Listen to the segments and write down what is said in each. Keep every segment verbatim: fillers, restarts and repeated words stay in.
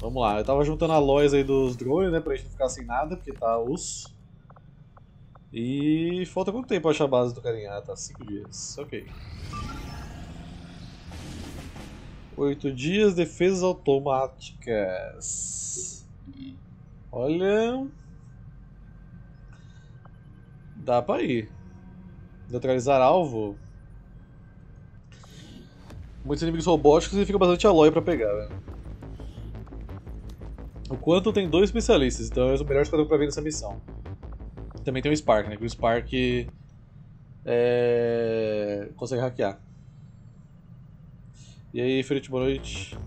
Vamos lá, eu tava juntando a loja aí dos drones, né, pra gente não ficar sem nada, porque tá osso. E falta quanto tempo pra achar a base do carinha? Ah, tá, cinco dias, ok. oito dias, defesas automáticas. Olha... Dá pra ir. Neutralizar alvo. Muitos inimigos robóticos e fica bastante alói pra pegar, velho. O Quantum tem dois especialistas, então é o melhor esquadrão pra ver nessa missão. Também tem o Spark, né? Que o Spark é... consegue hackear. E aí, Ferite, boa noite.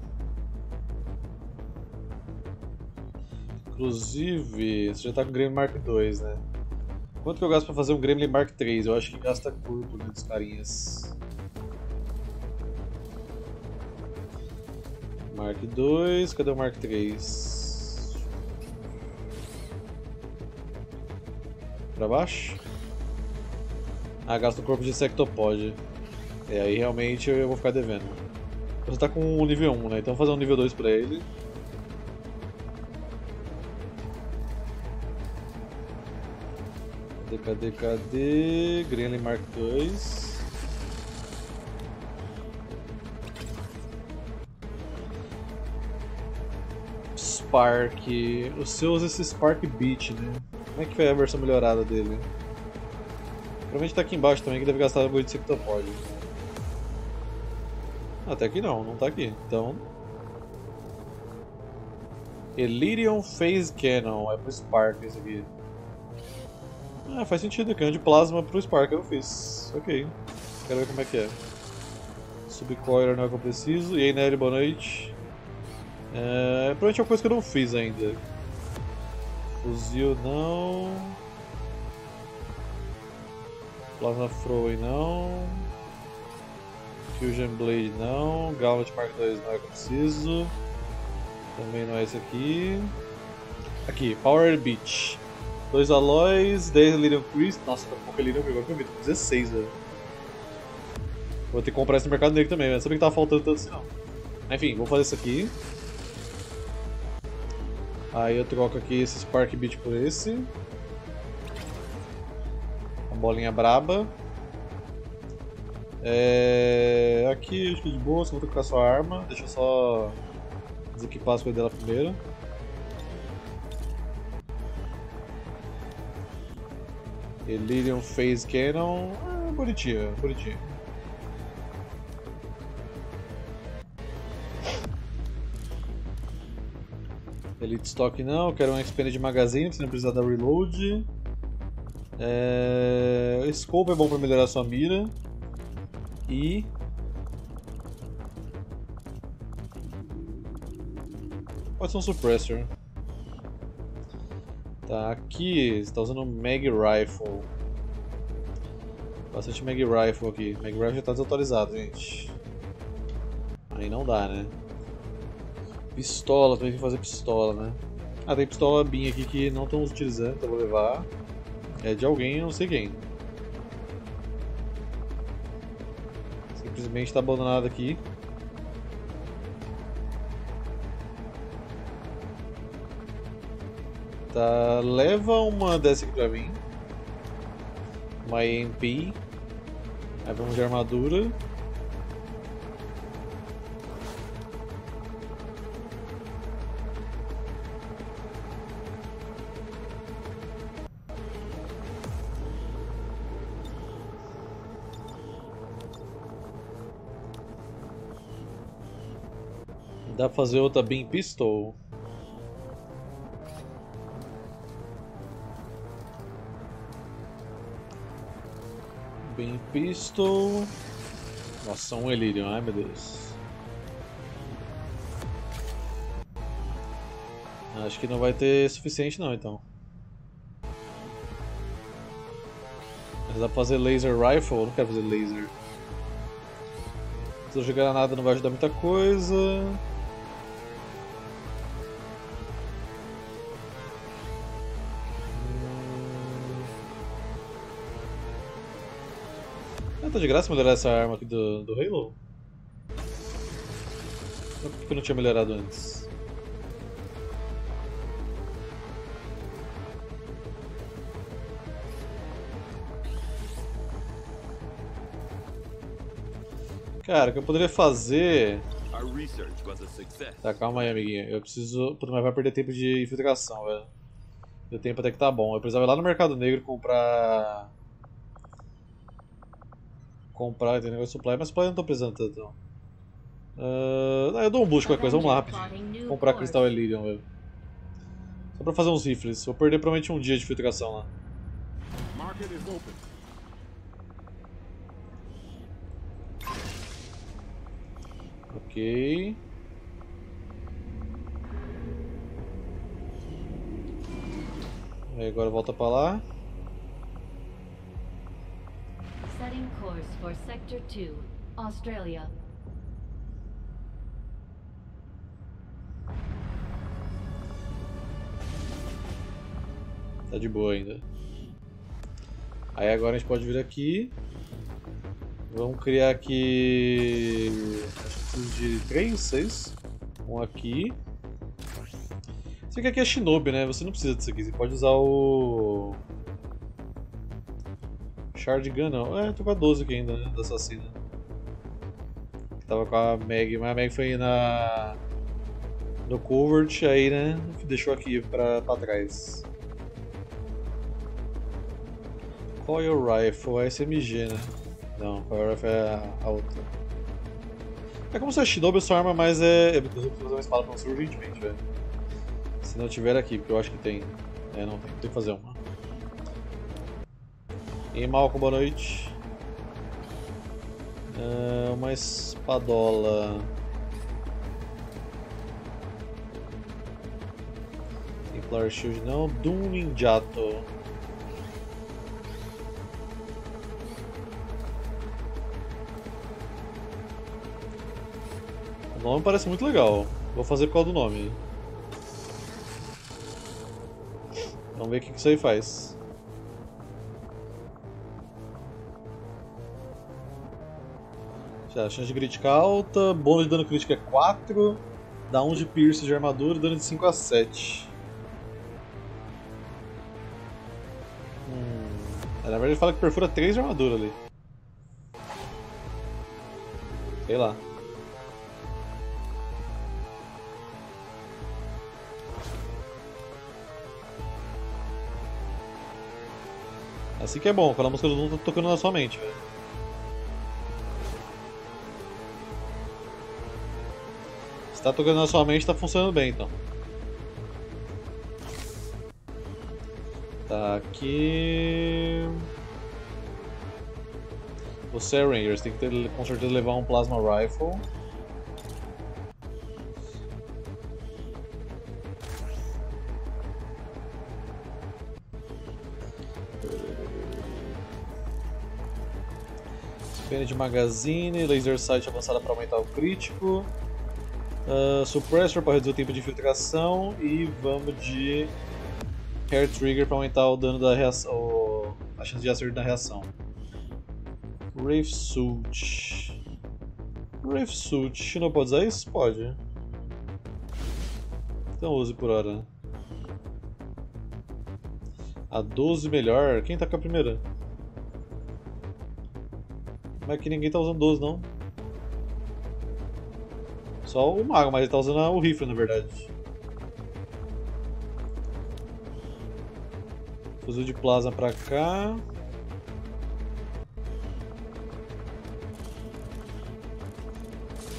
Inclusive, você já tá com o Gremlin Mark dois, né? Quanto que eu gasto pra fazer um Gremlin Mark três? Eu acho que gasta curto, né, dos carinhas. Mark dois, cadê o Mark três? Pra baixo? Ah, gasta o corpo de Sectopode. É, aí realmente eu vou ficar devendo. Você tá com o nível um, né? Então vou fazer um nível dois pra ele. Cadê, cadê, cadê? Gremlin Mark dois. Spark. O seu usa esse Spark Beat, né? Como é que foi a versão melhorada dele? Provavelmente tá aqui embaixo também, que deve gastar muito de Sectopode. Até que não, não tá aqui, então... Elerium Phase Cannon, é pro Spark esse aqui. Ah, faz sentido, canhão de plasma pro Spark eu fiz, ok. Quero ver como é que é. Subcoiler não é o que eu preciso, e aí Nery, boa noite. É, provavelmente é uma coisa que eu não fiz ainda. Fuzil não... Plasma Froe não... Fusion Blade não, Galvat Park dois não é o que eu preciso. Também não é esse aqui. Aqui, Power Beach. dois alóis, dez Lillian Priest. Nossa, tá pouco Lillian Priest, agora que eu vi, dezesseis, velho. Vou ter que comprar esse no mercado negro também, velho. Não sabia que tava faltando tanto assim, não. Enfim, vou fazer isso aqui. Aí eu troco aqui esse Spark Beat por esse. A bolinha braba. É... Aqui eu acho que de boa, se não vou trocar sua arma. Deixa eu só desequipar as coisas dela primeiro. Elerium Phase Cannon. Ah, bonitinho, bonitinho. Elite Stock não, eu quero um Expanded Magazine, porque você não precisa dar reload. É... O Scope é bom pra melhorar sua mira. E... pode ser um Suppressor. Tá, aqui você tá usando um Mag Rifle. Bastante Mag Rifle aqui. Mag Rifle já tá desatualizado, gente. Aí não dá, né? Pistola, também tem que fazer pistola, né? Ah, tem pistola Beam aqui que não estamos utilizando, então vou levar. É de alguém, eu não sei quem. Simplesmente tá abandonado aqui. Tá, leva uma dessa aqui pra mim. Uma E M P. Aí vamos de armadura. Dá pra fazer outra Beam Pistol? Beam Pistol... Nossa, um Elirium, ai meu Deus. Acho que não vai ter suficiente não, então. Mas dá pra fazer Laser Rifle? Eu não quero fazer Laser. Se eu jogar nada não vai ajudar muita coisa. Tá de graça melhorar essa arma aqui do, do Halo? Por que eu não tinha melhorado antes? Cara, o que eu poderia fazer... Tá, calma aí, amiguinho. Eu preciso... Puta, mas vai perder tempo de infiltração, velho. Meu tempo até que tá bom. Eu precisava ir lá no Mercado Negro comprar... Comprar, tem negócio de supply, mas supply eu não tô precisando tanto, não. Uh... Ah, eu dou um boost com a coisa, vamos lá, rapidinho. Comprar cristal Elerium, velho. Só pra fazer uns rifles. Vou perder provavelmente um dia de infiltração lá. Ok. Aí agora volta pra lá. Setting course for sector two, Australia. Tá de boa ainda. Aí agora a gente pode vir aqui. Vamos criar aqui... de três, seis. Um aqui. Isso aqui é Shinobi, né? Você não precisa disso aqui. Você pode usar o... Shard Gun, não. É, tô com a doze aqui ainda, né? Da assassina. Tava com a Mag, mas a Mag foi na... No Covert, aí, né? Deixou aqui pra, pra trás. Coil Rifle, a S M G, né? Não, Coil Rifle é a outra. É como se a Shinobi sua arma, mas é... Eu preciso fazer uma espada pra você urgentemente, velho. Se não tiver aqui, porque eu acho que tem. É, não tem. Tem que fazer uma. E Malcolm, boa noite. Uh, uma espadola. Tem Flare Shield não. Doom Ninjato. O nome parece muito legal, vou fazer por causa do nome. Vamos ver o que isso aí faz. Já, chance de crítica alta, bônus de dano crítico é quatro, dá um de piercing de armadura e dano de cinco a sete. Hum. Na verdade ele fala que perfura três de armadura ali. Sei lá. Assim que é bom, quando a música do mundo tá tocando na sua mente, velho. Se tá tocando na sua mente, tá funcionando bem, então. Tá aqui... Você é Ranger, você tem que ter, com certeza levar um Plasma Rifle. De magazine, laser sight avançada para aumentar o crítico, uh, suppressor para reduzir o tempo de infiltração e vamos de hair trigger para aumentar o dano da reação, o... a chance de acerto na reação. Wraith suit, Wraith suit, Shinobi pode usar isso? Pode. Então use por hora. A doze melhor. Quem tá com a primeira? Mas que ninguém tá usando doze, não. Só o mago, mas ele tá usando o rifle, na verdade. Fuzil de plasma pra cá.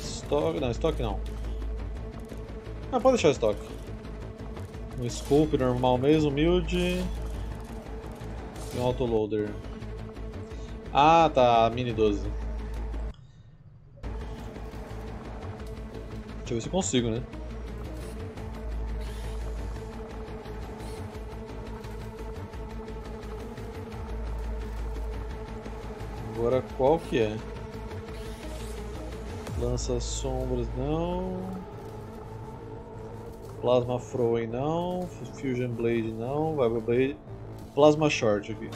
Estoque... não, estoque não. Ah, pode deixar o estoque. Um scope normal mesmo, humilde. E um autoloader. Ah, tá, mini doze. Deixa eu ver se eu consigo, né? Agora qual que é? Lança sombras não. Plasma Froe não. Fusion Blade não. Viper Blade. Plasma Short aqui.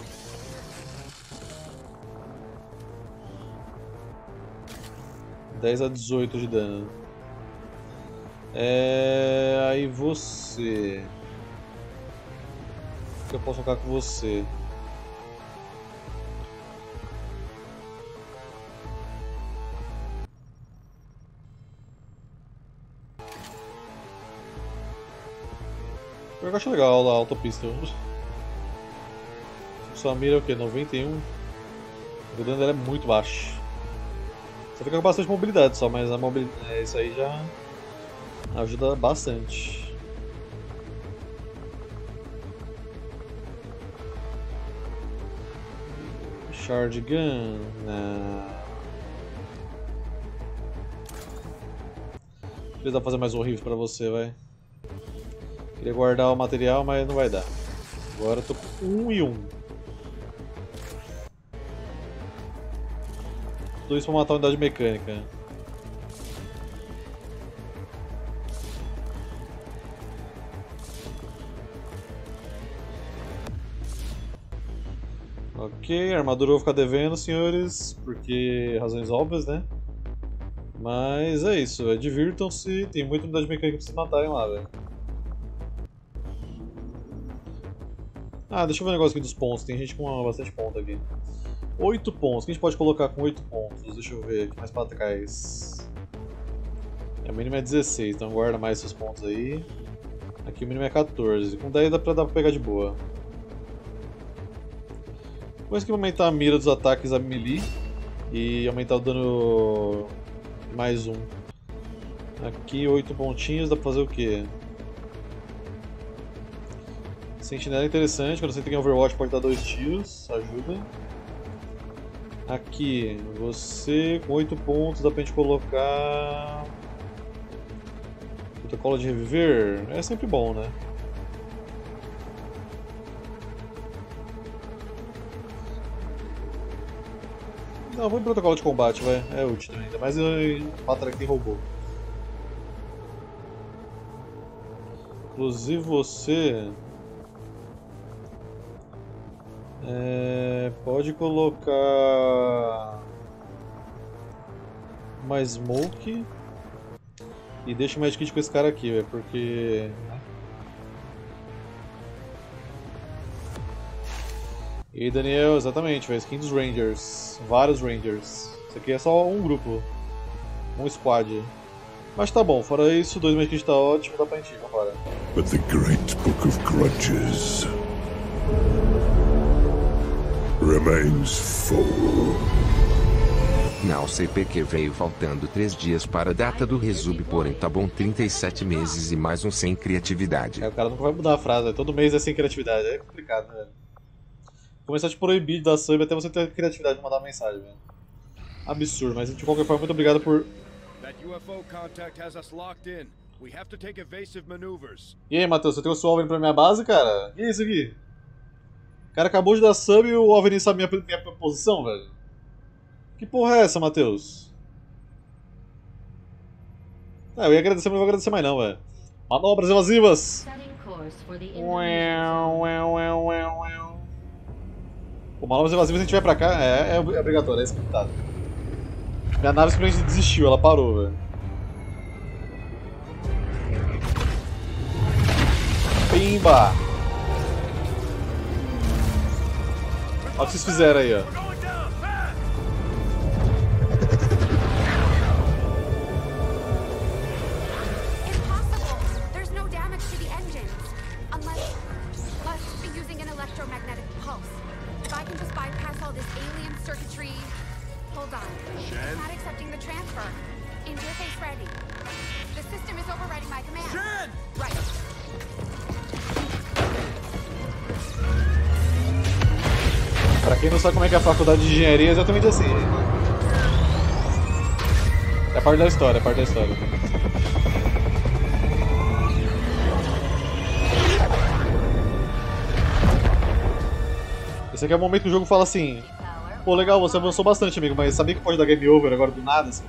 dez a dezoito de dano. É... Aí você... O que eu posso tocar com você? Eu acho legal a autopista. Sua mira é o que? noventa e um. O dano dela é muito baixo. Você fica com bastante mobilidade só, mas a mobilidade, é, isso aí já ajuda bastante. Shard Gun. Não. Queria dar pra fazer mais um horrível pra você, vai. Queria guardar o material, mas não vai dar. Agora eu tô com um e um. Tudo isso pra matar a unidade mecânica. Ok, a armadura eu vou ficar devendo, senhores, porque razões óbvias, né? Mas é isso, divirtam-se, tem muita unidade mecânica pra vocês matarem lá, velho. Ah, deixa eu ver o um negócio aqui dos pontos, tem gente com bastante ponto aqui. oito pontos, o que a gente pode colocar com oito pontos? Deixa eu ver aqui mais pra trás. A mínima é dezesseis, então guarda mais seus pontos aí. Aqui o mínimo é quatorze, com dez dá pra, dá pra pegar de boa. Depois que aumentar a mira dos ataques a melee e aumentar o dano mais um. Aqui oito pontinhos, dá pra fazer o quê? Sentinela é interessante, quando você tem Overwatch pode dar dois tiros, ajuda. Aqui, você com oito pontos dá pra gente colocar... Protocolo de reviver, é sempre bom, né? Não, vou em protocolo de combate, vai. É útil ainda, mas patra que tem robô. Inclusive você... É, pode colocar... uma smoke... E deixa o Magic Kit com esse cara aqui, véio, porque... E aí, Daniel, exatamente, véio, skin dos Rangers, vários Rangers. Isso aqui é só um grupo, um squad. Mas tá bom, fora isso, dois Magic Kits tá ótimo, dá pra gente ir, vambora. But the Great Book of Grudges remains full. Não sei porque veio faltando três dias para a data do resub, porém tá bom, trinta e sete meses e mais um sem criatividade. É, o cara nunca vai mudar a frase, véio. Todo mês é sem criatividade, é complicado, né, velho? Começar a te proibir de dar sub até você ter a criatividade de mandar uma mensagem, velho. Absurdo, mas de qualquer forma, muito obrigado por... E aí, Matheus, você tem o seu OVNI pra minha base, cara? E isso aqui? O cara acabou de dar sub e o OVNI sabe minha, minha posição, velho? Que porra é essa, Matheus? Ah, eu ia agradecer, mas não vou agradecer mais não, velho. Manobras evasivas! Uau, uau, uau, uau, uau. O manobras evasivas, se a gente vai pra cá, é, é obrigatório, é scriptado. Minha nave simplesmente desistiu, ela parou, velho. Pimba! Olha o que vocês fizeram aí, ó. Pra quem não sabe como é que é a faculdade de engenharia, é exatamente assim. É parte da história, é parte da história. Esse aqui é o momento que o jogo fala assim: pô, legal, você avançou bastante, amigo, mas sabia que pode dar game over agora do nada? Assim?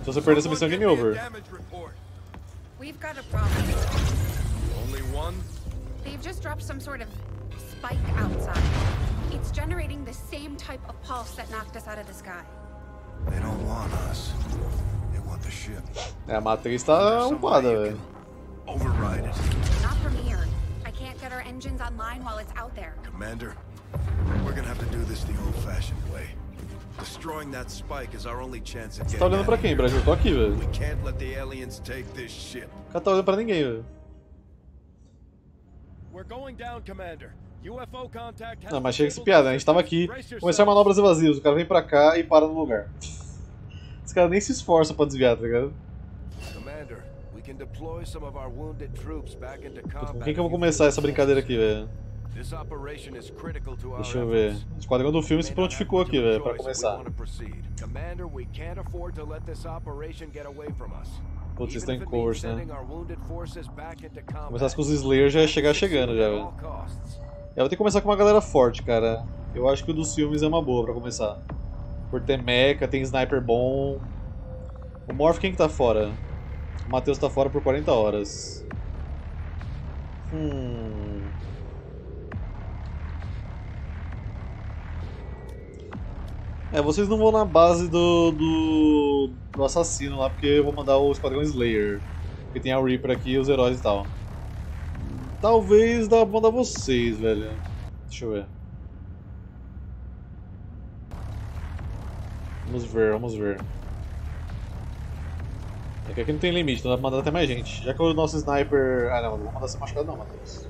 Se você perder essa missão, game over. It's generating the same type of pulse that knocked us out of the sky. They don't want us. They want the ship. É, a matriz tá ocupada, velho. Override it. Not from here. I can't get our engines online while it's out there. Commander, we're gonna have to do this the old-fashioned way. Destroying that spike is our only chance at getting. Você tá olhando para quem, Brasil? Eu tô aqui, velho. We can't let the aliens take this ship. Cara, tá olhando para ninguém, velho. Não, mas chega essa piada, né? A gente tava aqui, começar manobras evasivas, o cara vem pra cá e para no lugar. Os caras nem se esforçam pra desviar, tá ligado? Com quem que eu vou começar essa brincadeira aqui, velho? Deixa eu ver. O esquadrão do filme se prontificou aqui, velho, pra começar. Putz, vocês estão em covers, né? Se começasse com os Slayer já ia chegar chegando, já, velho. É, vou ter que começar com uma galera forte, cara. Eu acho que o dos filmes é uma boa pra começar. Por ter mecha, tem sniper bom. O Morph, quem que tá fora? O Matheus tá fora por quarenta horas. Hum... É, vocês não vão na base do, do, do assassino lá, porque eu vou mandar o Esquadrão Slayer. Porque tem a Reaper aqui, os heróis e tal. Talvez dá pra mandar vocês, velho. Deixa eu ver. Vamos ver, vamos ver. É que aqui não tem limite, então dá pra mandar até mais gente. Já que o nosso sniper... Ah, não, não vou mandar ser machucado não, Matheus.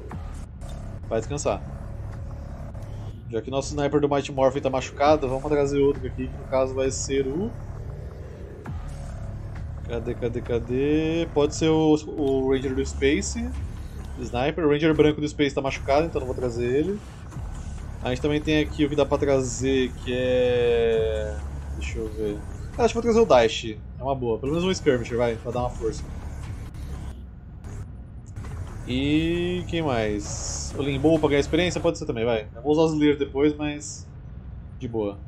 Vai descansar. Já que o nosso sniper do Mighty Morphin tá machucado, vamos trazer outro aqui, que no caso vai ser o... Cadê, cadê, cadê? Pode ser o, o Ranger do Space. Sniper. O Ranger branco do Space tá machucado, então não vou trazer ele. A gente também tem aqui o que dá pra trazer, que é... Deixa eu ver... Ah, acho que vou trazer o Daishi. É uma boa. Pelo menos um Skirmisher, vai, pra dar uma força. E... quem mais? O Longbow pra ganhar experiência? Pode ser também, vai. Eu vou usar os Lear depois, mas... de boa.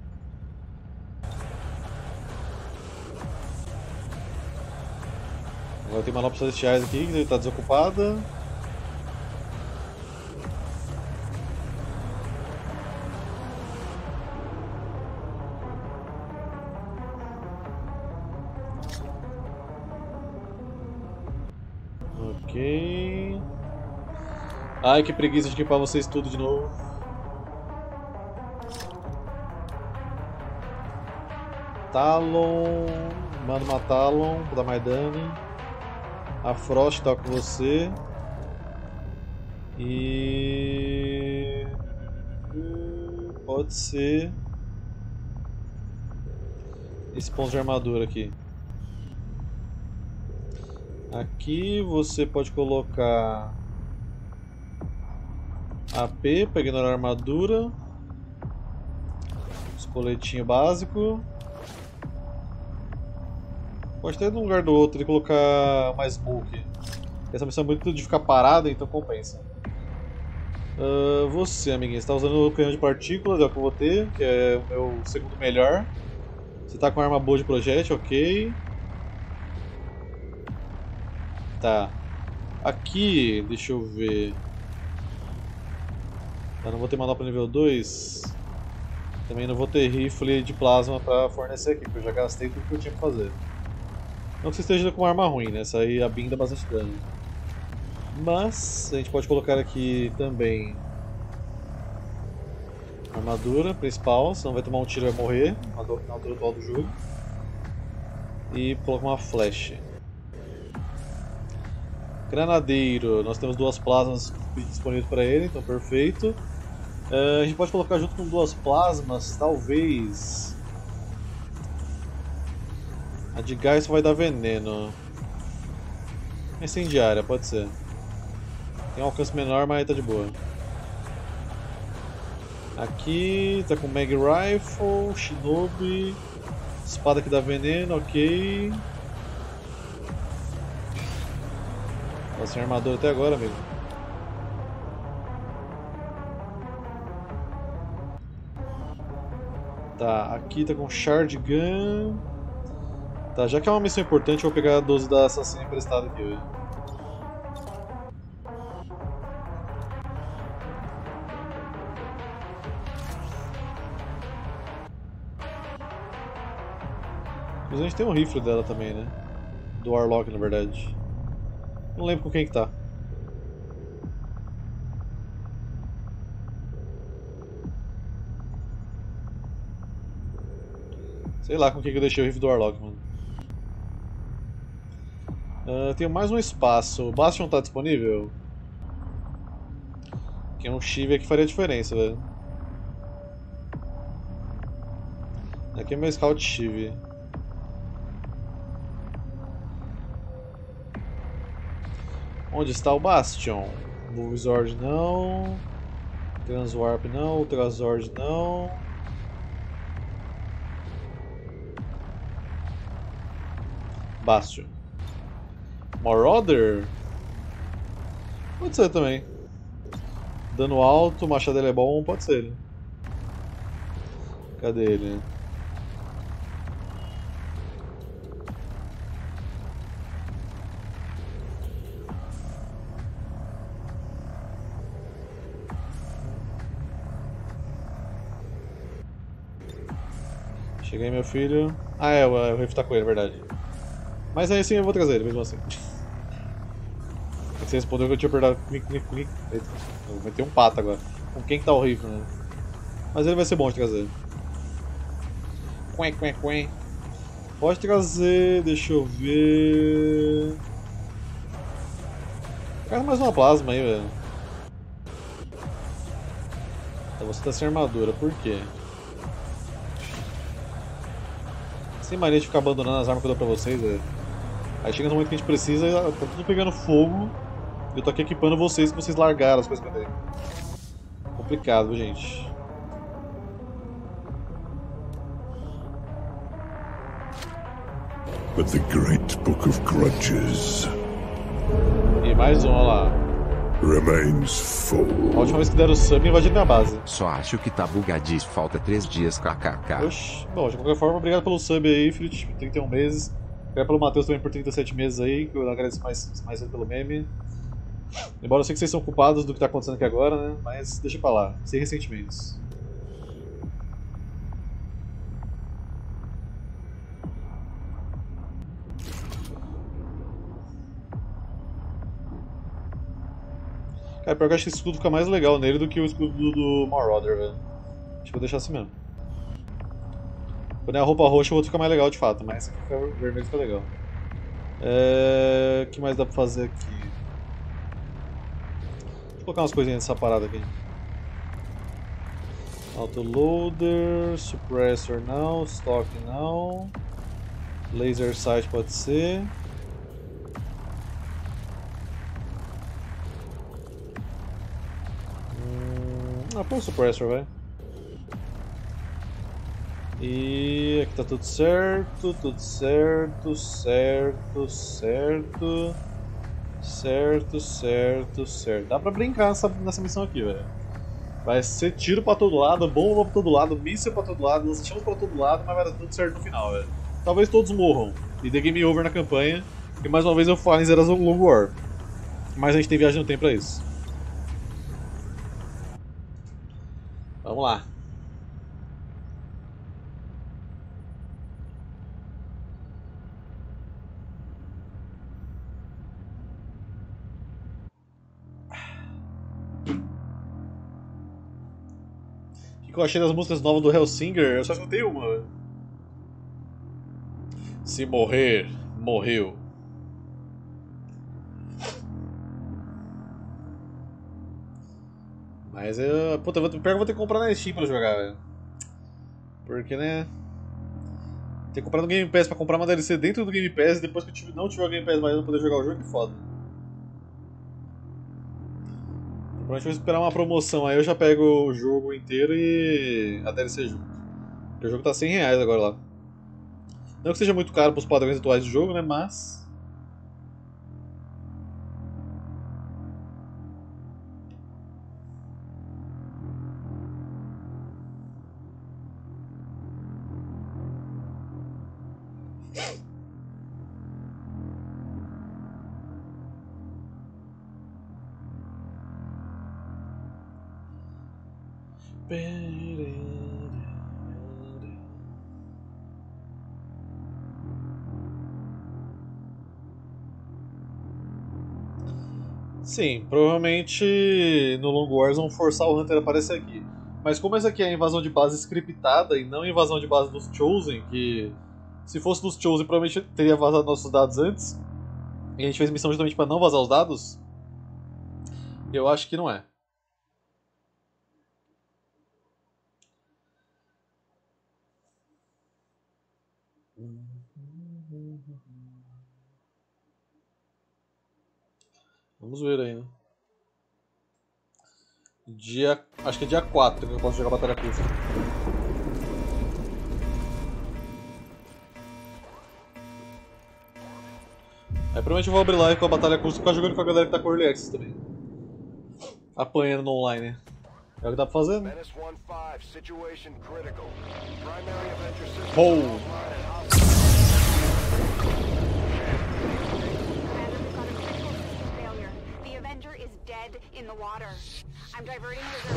Agora tem manoplas celestiais aqui, que tá desocupada. Ok. Ai, que preguiça de equipar vocês tudo de novo. Talon. Manda uma Talon, vou dar mais dano. A Frost tá com você. E... pode ser... esse ponto de armadura aqui. Aqui você pode colocar A P para ignorar a armadura, os coletinho básico. Pode até no lugar do outro e colocar mais bulk. Essa missão é muito de ficar parada, então compensa. Uh, você, amiguinho, está usando o canhão de partículas, é o que eu vou ter, que é o meu segundo melhor. Você está com arma boa de projétil, ok. Tá. Aqui, deixa eu ver. Eu não vou ter manopla nível dois. Também não vou ter rifle de plasma pra fornecer aqui, porque eu já gastei tudo que eu tinha pra fazer. Não que você esteja com uma arma ruim, né? Essa aí a Beam dá bastante dano. Mas a gente pode colocar aqui também armadura principal, senão vai tomar um tiro e vai morrer na altura atual do jogo. E colocar uma flecha. Granadeiro, nós temos duas plasmas disponíveis para ele, então perfeito. Uh, a gente pode colocar junto com duas plasmas, talvez. A de gás só vai dar veneno. Incendiária, pode ser. Tem um alcance menor, mas tá de boa. Aqui, tá com Mag Rifle, Shinobi, espada que dá veneno, ok. Tá sem armadura até agora, amigo. Tá, aqui tá com Shard Gun. Tá, já que é uma missão importante, eu vou pegar a doze da assassina emprestada aqui, velho. Mas a gente tem um rifle dela também, né? Do Warlock, na verdade. Não lembro com quem que tá. Sei lá com quem que eu deixei o rifle do Warlock, mano. Uh, tenho mais um espaço. O Bastion tá disponível? Tem um Shiver que faria diferença, velho. Aqui é meu Scout Shiver. Onde está o Bastion? Bulbizord não. Transwarp não. Ultrazord não. Bastion. Marauder? Pode ser também. Dano alto, machado ele é bom, pode ser ele. Cadê ele? Cheguei, meu filho. Ah, é, o Riff tá com ele, é verdade. Mas aí sim eu vou trazer ele, mesmo assim. Você respondeu que eu tinha perdido. Clic, clic, clic. Eita, eu vou meter um pato agora. Com quem que tá o Riff, né? Mas ele vai ser bom de trazer. Quen, quen, quen. Pode trazer, deixa eu ver. Traz mais uma plasma aí, velho. Então você tá sem armadura, por quê? Sem mania de ficar abandonando as armas que eu dou pra vocês, velho. Aí chega no momento que a gente precisa, tá tudo pegando fogo. Eu tô aqui equipando vocês, que vocês largaram as coisas pra dentro. Complicado, gente. But the great book of grudges. E mais um, olha lá. Remains full. A última vez que deram o sub invadiram minha base. Só acho que tá bugadíssimo, falta três dias, kkk. Oxi. Bom, de qualquer forma, obrigado pelo sub aí, filho, de trinta e um meses. Obrigado pelo Matheus também por trinta e sete meses aí, que eu agradeço mais, mais pelo meme. Embora eu sei que vocês são culpados do que tá acontecendo aqui agora, né? Mas deixa pra lá, sem ressentimentos. Cara, pior que eu acho que esse escudo fica mais legal nele do que o escudo do, do Marauder, velho. Acho que eu vou deixar assim mesmo. Quando é a roupa roxa, o outro fica mais legal de fato, mas o vermelho fica legal. É... O que mais dá pra fazer aqui? Deixa eu colocar umas coisinhas nessa parada aqui. Autoloader, Suppressor não, Stock não. Laser Sight pode ser. Ah, põe o Suppressor, vai. E aqui tá tudo certo, tudo certo, certo, certo, certo, certo, certo. Dá pra brincar nessa, nessa missão aqui, velho. Vai ser tiro pra todo lado, bomba pra todo lado, míssil pra todo lado, lança-chamas pra todo lado, mas vai dar tudo certo no final, velho. Talvez todos morram e dê game over na campanha, e mais uma vez eu falo em zerar o Long War. Mas a gente tem viagem no tempo pra isso. Vamos lá. O que eu achei das músicas novas do Hellsinger? Eu só escutei uma. Se morrer, morreu. Mas eu... Puta, pior que eu vou ter que comprar na Steam pra jogar, velho. Porque, né... Ter comprado no Game Pass pra comprar uma D L C dentro do Game Pass, depois que eu não tiver o Game Pass mais eu não poder jogar o jogo, que foda. Provavelmente vou esperar uma promoção, aí eu já pego o jogo inteiro e a D L C junto. Porque o jogo tá cem reais agora lá. Não que seja muito caro pros padrões atuais do jogo, né, mas... Sim, provavelmente no Long Wars vão forçar o Hunter a aparecer aqui. Mas como essa aqui é a invasão de base scriptada e não a invasão de base dos Chosen, que se fosse dos Chosen provavelmente teria vazado nossos dados antes, e a gente fez missão justamente para não vazar os dados, eu acho que não é. Vamos ver aí, né? Dia... acho que é dia quatro que eu posso jogar a batalha curta. Aí provavelmente eu vou abrir live com a batalha curta e ficar jogando com a galera que tá com Early Access também. Apanhando no online. É o que dá pra fazer, né? Oh!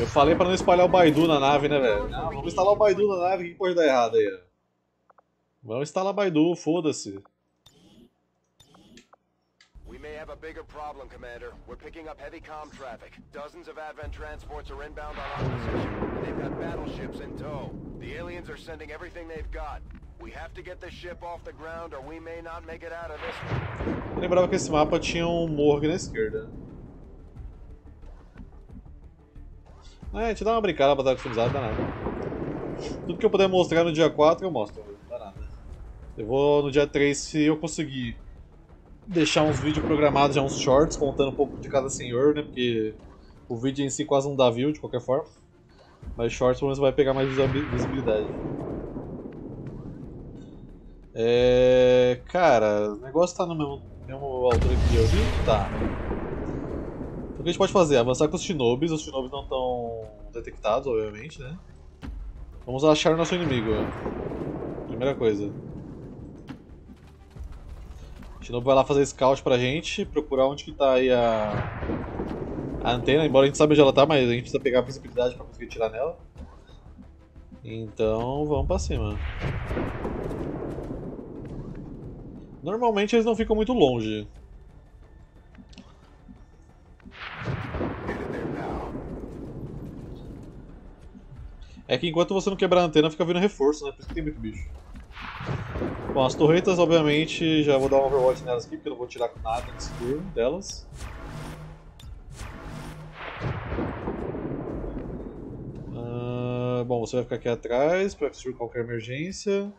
Eu falei pra não espalhar o Baidu na nave, né, velho? Não, vamos instalar o Baidu na nave, o que pode dar errado aí? Vamos instalar o Baidu, foda-se. Eu lembrava que esse mapa tinha um morgue na esquerda. É, a gente dá uma brincada, batalha customizada, dá nada. Tudo que eu puder mostrar no dia quatro eu mostro, dá nada. Eu vou no dia três, se eu conseguir deixar uns vídeos programados, já uns shorts, contando um pouco de cada senhor, né, porque o vídeo em si quase não dá view de qualquer forma. Mas shorts pelo menos vai pegar mais visibilidade. É... cara, o negócio tá no mesmo, mesmo altura que eu vi? Tá. O que a gente pode fazer? Avançar com os Shinobis, os Shinobis não estão detectados, obviamente, né? Vamos achar o nosso inimigo. Primeira coisa. O Shinobi vai lá fazer scout pra gente, procurar onde que tá aí a... a antena, embora a gente saiba onde ela tá, mas a gente precisa pegar a visibilidade pra conseguir tirar nela. Então, vamos pra cima. Normalmente eles não ficam muito longe. É que enquanto você não quebrar a antena, fica vindo reforço, né? Por isso que tem muito bicho. Bom, as torretas, obviamente, já vou dar um overwatch nelas aqui, porque eu não vou tirar com nada nesse turno delas. Ah, bom, você vai ficar aqui atrás para surgir qualquer emergência.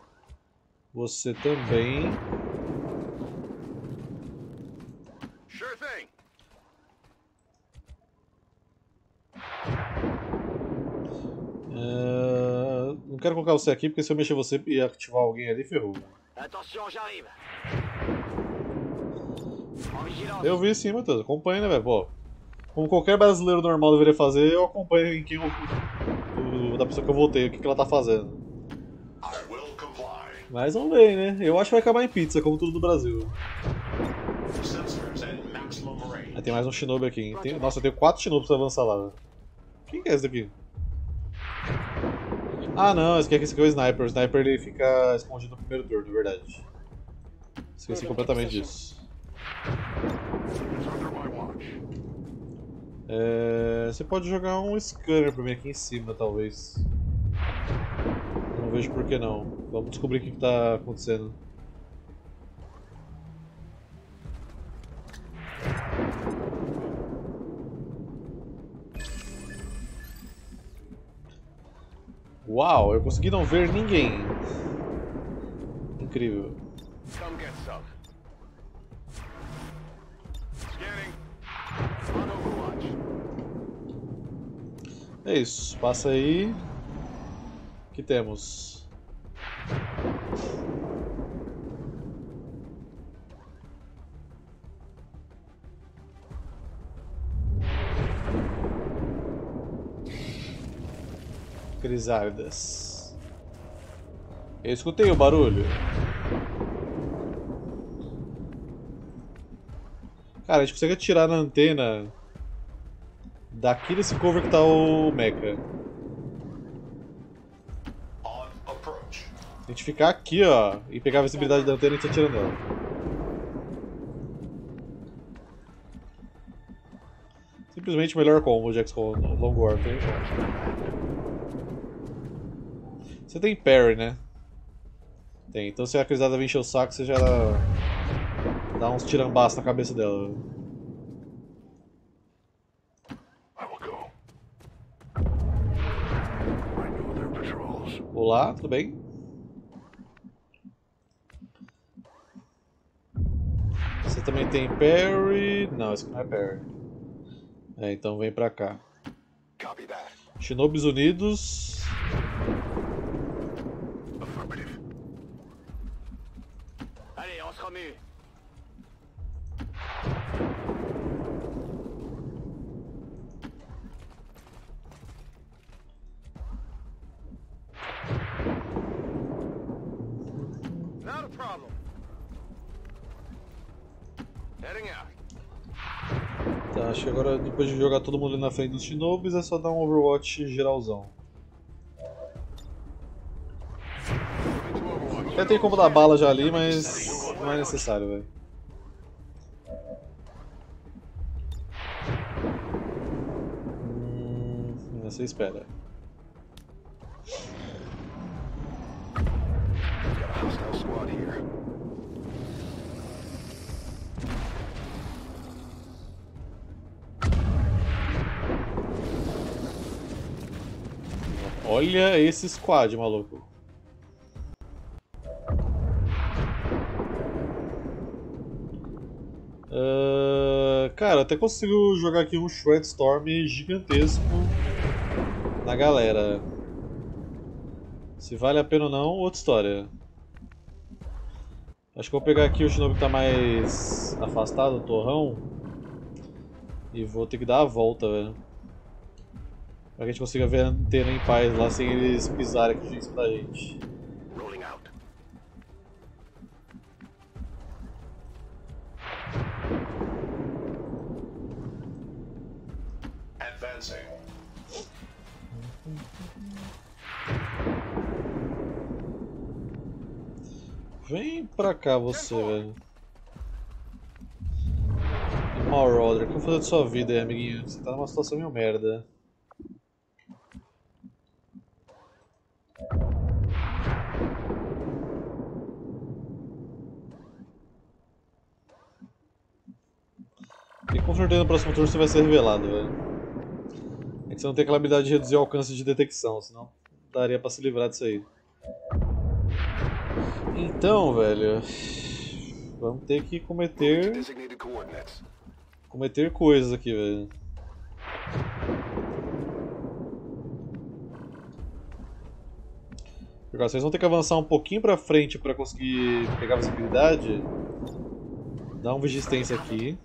Você também. Uh, não quero colocar você aqui, porque se eu mexer você e ativar alguém ali, ferrou. Eu vi sim, Matheus. Acompanha, né, velho? Pô, como qualquer brasileiro normal deveria fazer, eu acompanho em quem eu, do, da pessoa que eu votei, o que, que ela tá fazendo. Mas vamos ver, né? Eu acho que vai acabar em pizza, como tudo do Brasil. Aí tem mais um Shinobi aqui, hein? Tem, nossa, eu tenho quatro Shinobis pra avançar lá, velho. Quem que é esse daqui? Ah não, esse aqui é o Sniper, o Sniper ele fica escondido no primeiro turno, na verdade. Esqueci completamente disso. É... você pode jogar um Scanner pra mim aqui em cima, talvez. Não vejo por que não. Vamos descobrir o que está acontecendo. Uau, eu consegui não ver ninguém. Incrível. É isso, passa aí. O que temos? Crisálidas. Eu escutei o barulho. Cara, a gente consegue atirar na antena daqui desse cover que tá o mecha. Se a gente ficar aqui, ó, e pegar a visibilidade da antena, a gente atira nela. Simplesmente o melhor combo, Jax com o Longboard. Você tem parry, né? Tem, então se a Crisálida vir encher o saco, você já dá uns tirambaços na cabeça dela. Olá, tudo bem? Você Aqui também tem parry. Não, esse aqui não é parry. É, então vem pra cá. Shinobis Unidos. Tá, acho que agora depois de jogar todo mundo ali na frente dos Shinobis é só dar um overwatch geralzão. Até tem como dar bala já ali, mas não é necessário, velho. Hum, você espera. Olha esse squad, maluco. Uh, cara, até consigo jogar aqui um Shredstorm gigantesco na galera. Se vale a pena ou não, outra história. Acho que vou pegar aqui o Shinobi que tá mais afastado do torrão. E vou ter que dar a volta, velho. Pra que a gente consiga ver a antena em paz lá sem eles pisarem aqui em cima da gente. Vem pra cá você, velho. Marauder, o que eu vou fazer de sua vida aí, amiguinho? Você tá numa situação meio merda. E com certeza no próximo turno você vai ser revelado, velho. É que você não tem aquela habilidade de reduzir o alcance de detecção, senão daria pra se livrar disso aí. Então, velho, vamos ter que cometer cometer coisas aqui, velho. Vocês vão ter que avançar um pouquinho pra frente pra conseguir pegar a visibilidade. Dá um vigistência aqui.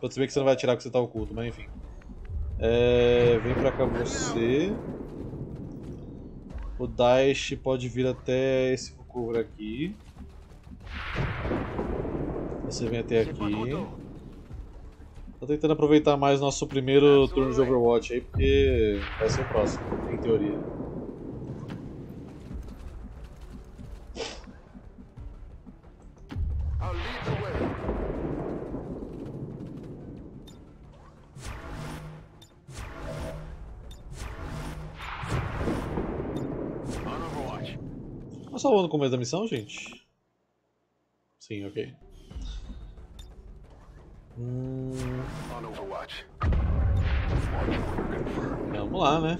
Pode saber que você não vai atirar porque você tá oculto, mas enfim. É, vem pra cá você. O Daesh pode vir até esse cover aqui. Você vem até aqui. Tô tentando aproveitar mais nosso primeiro turno de Overwatch aí, porque vai ser o próximo, em teoria. Salvou no começo da missão, gente? Sim, ok. Hum... Vamos lá, né?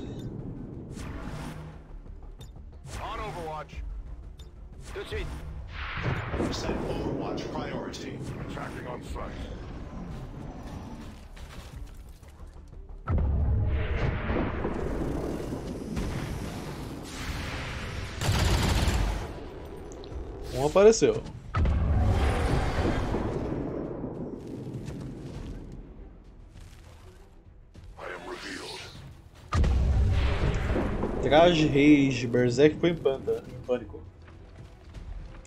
Um apareceu. Traje Rage, Berserk foi em pânico.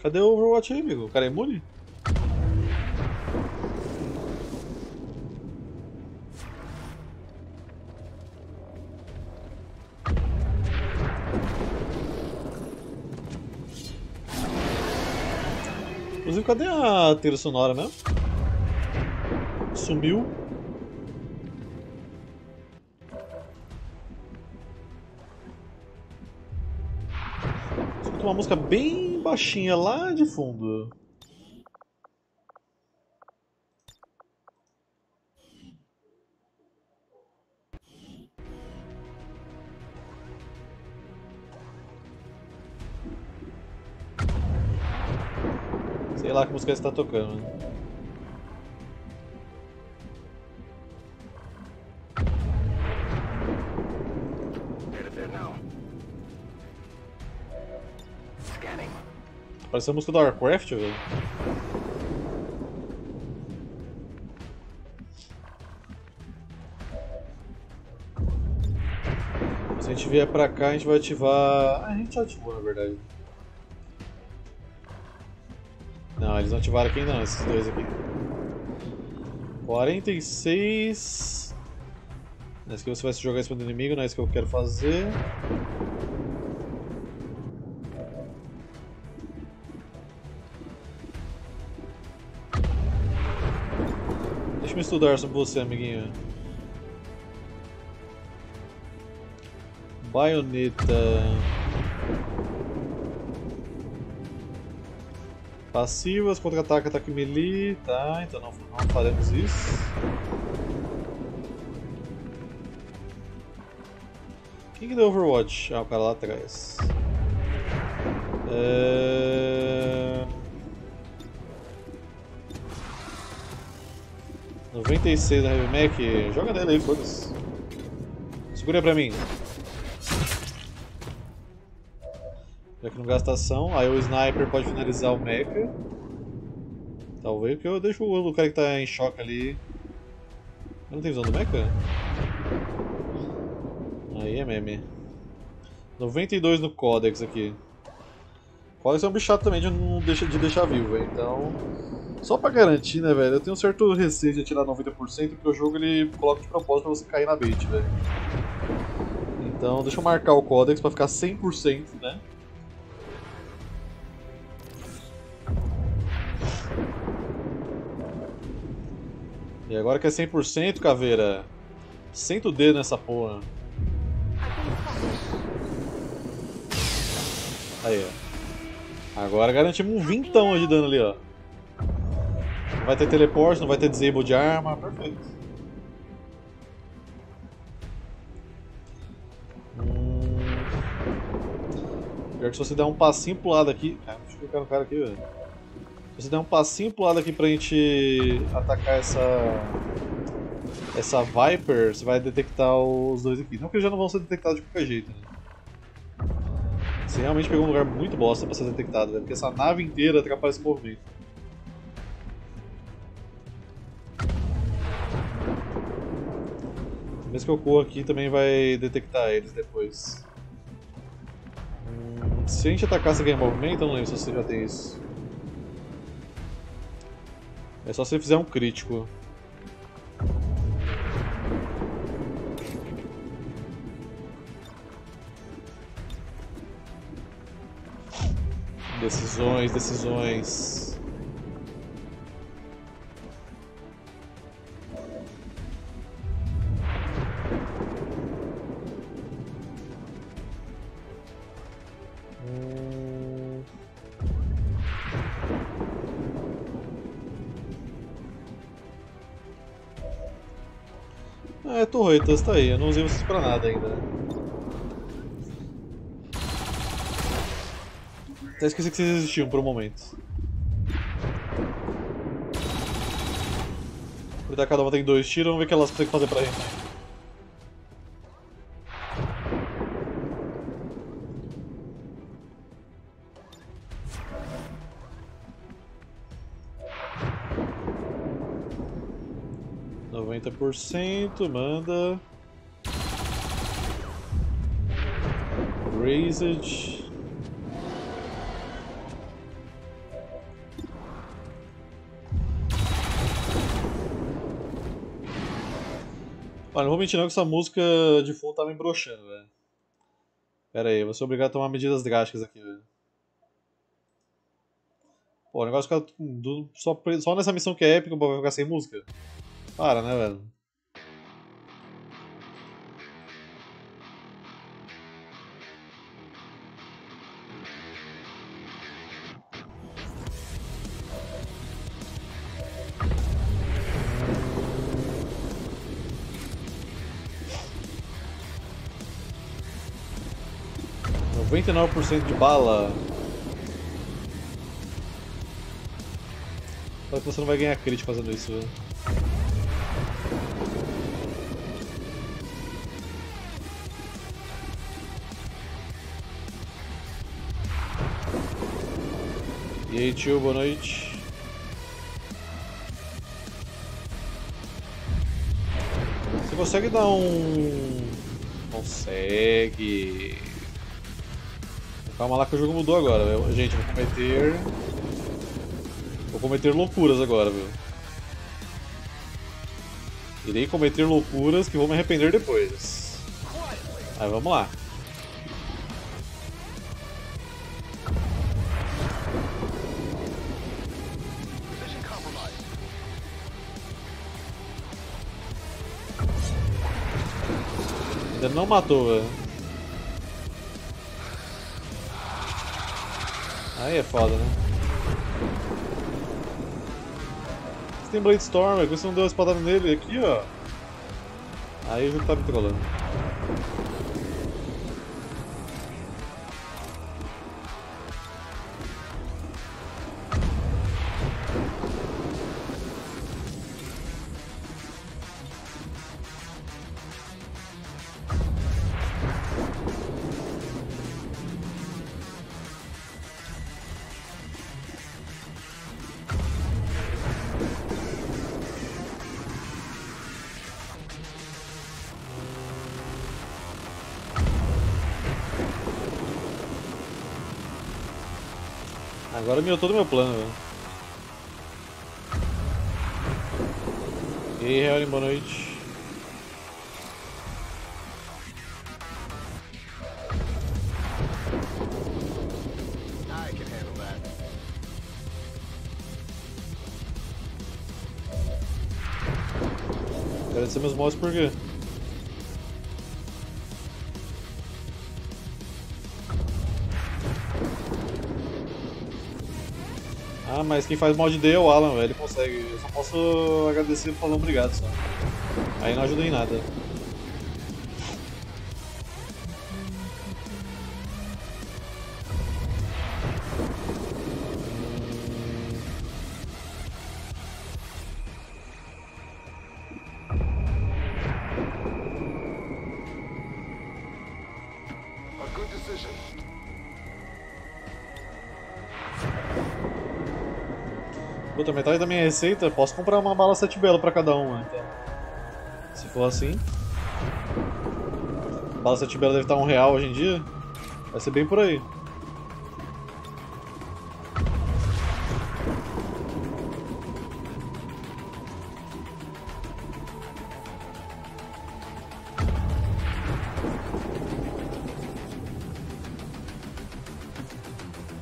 Cadê o Overwatch aí, amigo? O cara é imune? Inclusive, cadê a trilha sonora mesmo? Sumiu. Escuta uma música bem baixinha lá de fundo. Sei lá que música você está tocando. Parece a música da Warcraft, velho. Se a gente vier pra cá, a gente vai ativar... Ah, a gente ativou, na verdade. Não, eles não ativaram aqui não, esses dois aqui. quarenta e seis... Não é isso que você vai se jogar em cima do inimigo, não é isso que eu quero fazer. Deixa eu estudar sobre você, amiguinho. Baioneta. Passivas, contra-ataque, ataque melee. Tá, então não, não faremos isso. Quem que deu Overwatch? Ah, o cara lá atrás. É... noventa e seis da Heavy Mac. Joga nela aí, foda-se. Segura pra mim. Já que não gasta ação, aí o sniper pode finalizar o mecha. Talvez, porque eu deixo o cara que tá em choque ali. Eu não tenho visão do mecha? Aí é meme. noventa e dois no Codex aqui. Codex é um bicho chato também de não deixa, de deixar vivo, véio. Então. Só pra garantir, né, velho? Eu tenho um certo receio de atirar noventa por cento, porque o jogo ele coloca de propósito pra você cair na bait, velho. Então, deixa eu marcar o Codex pra ficar cem por cento, né? E agora que é cem por cento, caveira, senta o dedo nessa porra. Aí, ó. Agora garantimos um vintão de dano ali, ó. Não vai ter teleporte, não vai ter disable de arma, perfeito. Hum... Pior que se você der um passinho pro lado aqui... Ah, deixa eu clicar no cara aqui, velho. Se você der um passinho pro lado aqui pra gente atacar essa... Essa Viper, você vai detectar os dois aqui. Não que eles já não vão ser detectados de qualquer jeito, né? Você realmente pegou um lugar muito bosta pra ser detectado, né? Porque essa nave inteira atrapalha esse movimento. Mesmo que eu corra aqui, também vai detectar eles depois. Hum, se a gente atacar, você ganha movimento? Eu não lembro se você já tem isso. É só se você fizer um crítico. Decisões, decisões. Hum... Ah, é torretas, tá aí. Eu não usei vocês pra nada ainda. Até esqueci que vocês existiam por um momento. Por dar cada uma tem dois tiros, vamos ver o que elas conseguem fazer pra gente. noventa por cento, manda. Raised. Olha, não vou mentir não que essa música de fundo tá me broxando, velho. Pera aí, eu vou ser obrigado a tomar medidas drásticas aqui, velho. Pô, o negócio fica do, só, só nessa missão que é épica, o povo vai ficar sem música? Para, né, velho? noventa e nove por cento de bala. Só que você não vai ganhar crítico fazendo isso, velho. E aí, tio, boa noite. Você consegue dar um... Consegue... Calma lá que o jogo mudou agora, meu. Gente, vou cometer... Vou cometer loucuras agora, meu. Irei cometer loucuras que vou me arrepender depois. Aí, vamos lá. Ainda não matou, velho. Aí é foda, né? Você tem Bladestorm, velho. Você não deu a espadada nele aqui, ó. Aí o jogo tá me trolando. Agora miou todo o meu plano, velho. E aí, Elerium, boa noite. I can handle that. Agradecer meus mods por quê? Ah, mas quem faz mod D é o Alan, velho, ele consegue. Eu só posso agradecer e falar obrigado só. Aí não ajuda em nada. Metade da minha receita, posso comprar uma bala sete belo pra cada um, então. Se for assim. A bala sete belo deve estar um real hoje em dia. Vai ser bem por aí.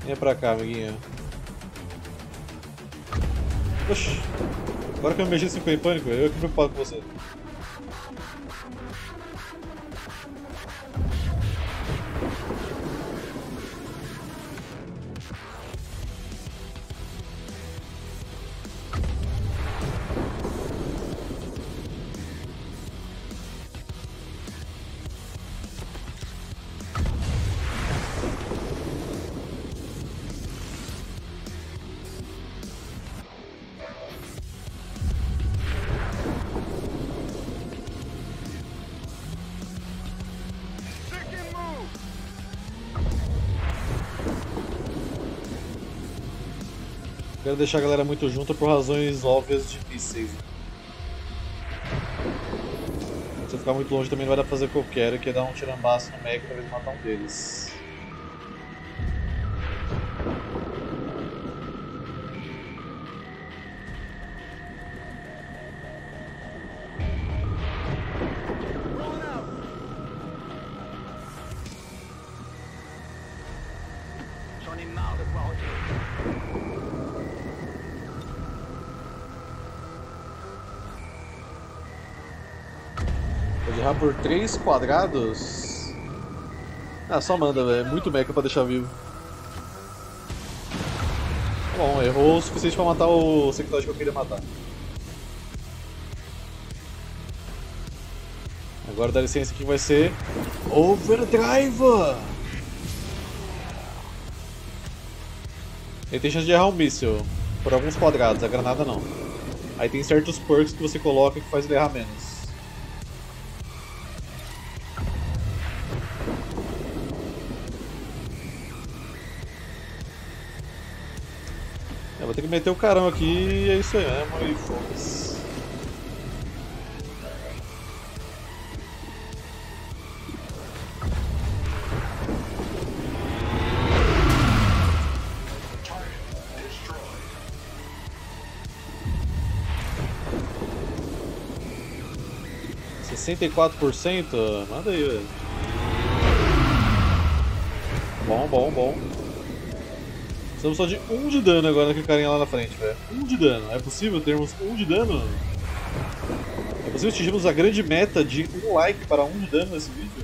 Venha pra cá, amiguinho. Oxi, agora que eu me mexi assim em pânico, eu fico preocupado com você. Quero deixar a galera muito junta por razões óbvias difíceis. Se eu ficar muito longe também não vai dar pra fazer o que eu quero, que é dar um tirambaço no Mag e talvez matar um deles. Por três quadrados? Ah, só manda, velho. É muito mecha pra deixar vivo. Bom, errou o suficiente pra matar o Sectopode que eu queria matar. Agora dá licença que vai ser... Overdrive! Ele tem chance de errar um míssil por alguns quadrados, a granada não. Aí tem certos perks que você coloca que faz ele errar menos. Eu vou ter que meter o carão aqui e é isso aí, né? E foda-se. sessenta e quatro por cento? Manda aí, velho. Bom, bom, bom. Estamos só de um de dano agora naquele carinha lá na frente, velho. um de dano. É possível termos um de dano? É possível atingirmos a grande meta de um like para um de dano nesse vídeo?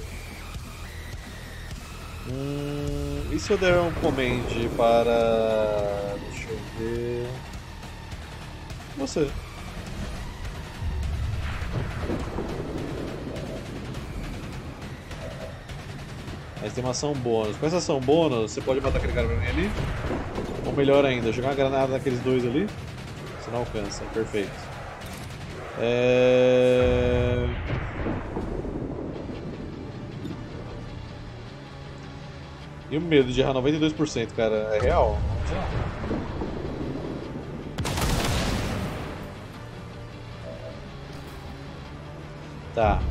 Hum, e se eu der um command para... deixa eu ver... você. Mas tem uma ação bônus. Com essa ação bônus, você pode matar aquele cara ali. Ou melhor ainda, jogar uma granada naqueles dois ali. Você não alcança, perfeito. É... E o medo de errar noventa e dois por cento, cara, é real? Tá.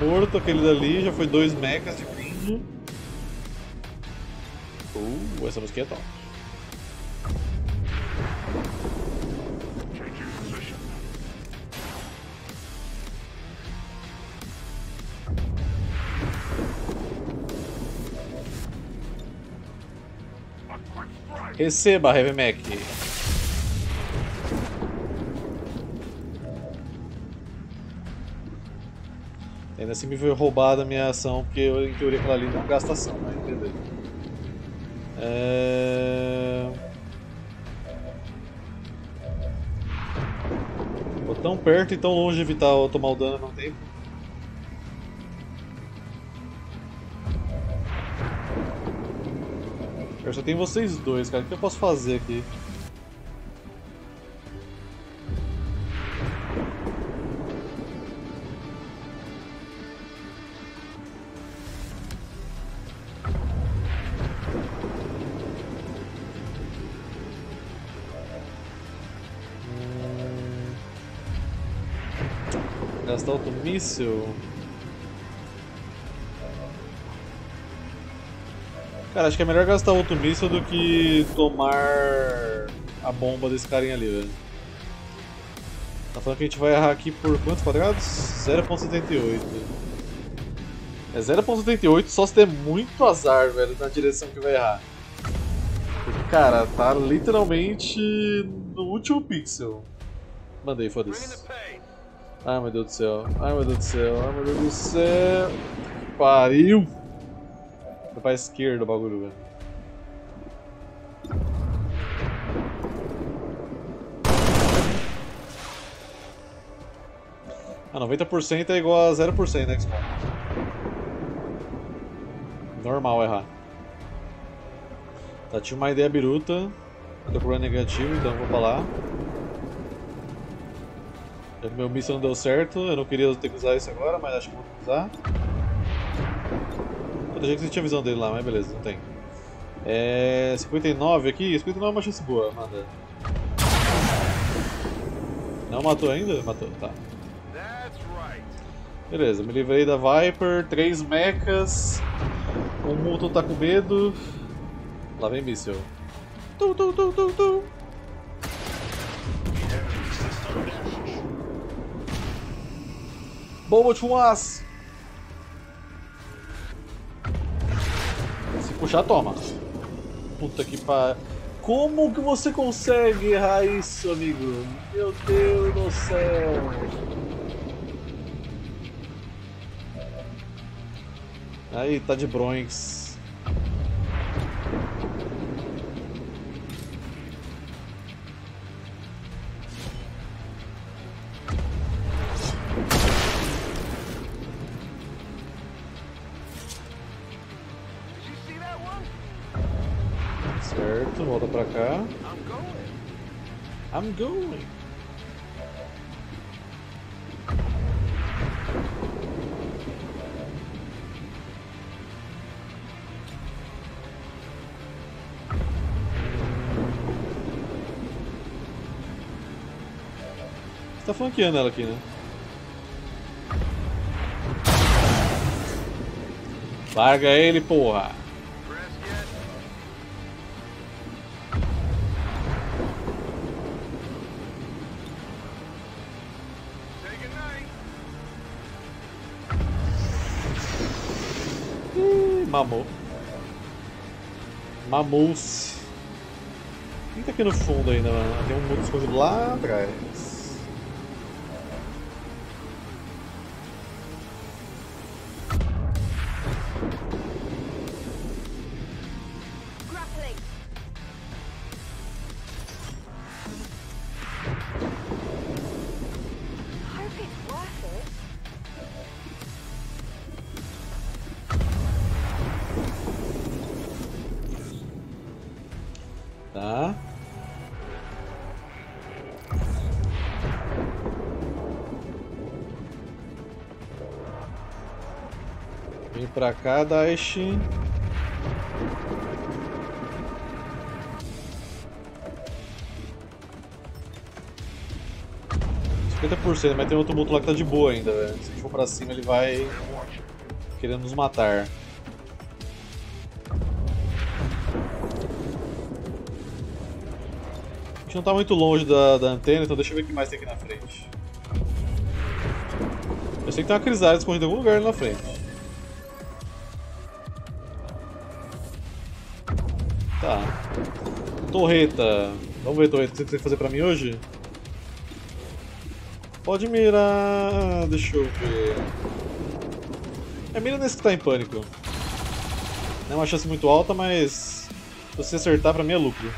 Morto aquele dali, já foi dois mechas de pingo. Uh, essa música é top. Receba, Heavy Mac. Ainda assim me foi roubada a minha ação, porque eu, em teoria aquela ali não gasta ação, né? Entendeu? É... Tô tão perto e tão longe de evitar tomar o dano no tempo. Eu só tenho vocês dois, cara. O que eu posso fazer aqui? Gastar outro míssil. Cara, acho que é melhor gastar outro míssil do que tomar a bomba desse carinha ali, velho. Tá falando que a gente vai errar aqui por quantos quadrados? zero vírgula setenta e oito. É zero vírgula setenta e oito só se der muito azar, velho, na direção que vai errar. Porque, cara, tá literalmente no último pixel. Mandei, foda-se. Ai meu Deus do céu, ai meu Deus do céu, ai meu Deus do céu. Pariu! Foi pra esquerda o bagulho, velho. Ah, noventa por cento é igual a zero por cento, né? Normal errar. Tá, tinha uma ideia biruta. Tô procurando negativo, então vou pra lá. Meu míssil não deu certo, eu não queria ter que usar isso agora, mas acho que vou usar. Eu achei que você tinha visão dele lá, mas beleza, não tem. É... cinquenta e nove aqui? cinquenta e nove é uma chance boa, manda. Não matou ainda? Matou, tá. Beleza, me livrei da Viper, três mechas. O Muton tá com medo. Lá vem míssil. Tum, tum, tum, tum, tum. Bomba de fumaça! Se puxar, toma. Puta que pariu. Como que você consegue errar isso, amigo? Meu Deus do céu! Aí, tá de bronx. Certo, volta pra cá. I'm going. I'm going. Tá flanqueando ela aqui, né? Larga ele, porra! Ih, mamou. Mamou-se. Quem tá aqui no fundo ainda, mano? Tem um muro escondido lá atrás. Pra cá, Daishi. cinquenta por cento, mas tem outro boto lá que tá de boa ainda, velho. Se a gente for pra cima, ele vai querendo nos matar. A gente não tá muito longe da, da antena, então deixa eu ver o que mais tem aqui na frente. Eu sei que tem uma Crisálida escondida em algum lugar lá na frente. Torreta, vamos ver, Torreta, o que você tem que fazer pra mim hoje? Pode mirar, deixa eu ver. É, mira nesse que tá em pânico. Não é uma chance muito alta, mas se você acertar pra mim é lucro.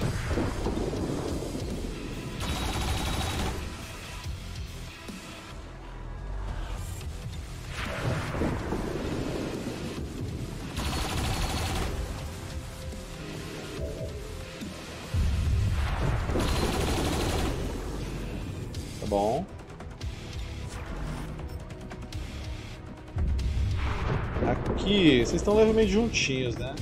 Vocês estão levemente juntinhos, né?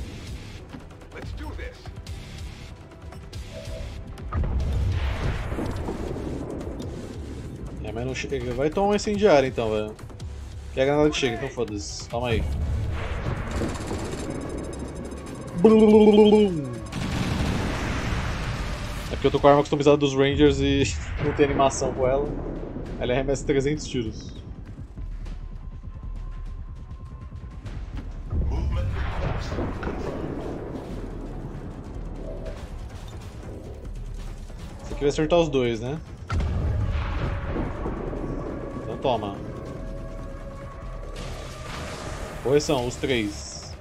É, mas não chega. Vai tomar um incendiário então, velho. Que a granada que chega, então foda-se. Calma aí. É porque eu tô com a arma customizada dos Rangers e não tem animação com ela. Ela arremessa trezentos tiros. Vai acertar os dois, né? Então toma. Correção, os três.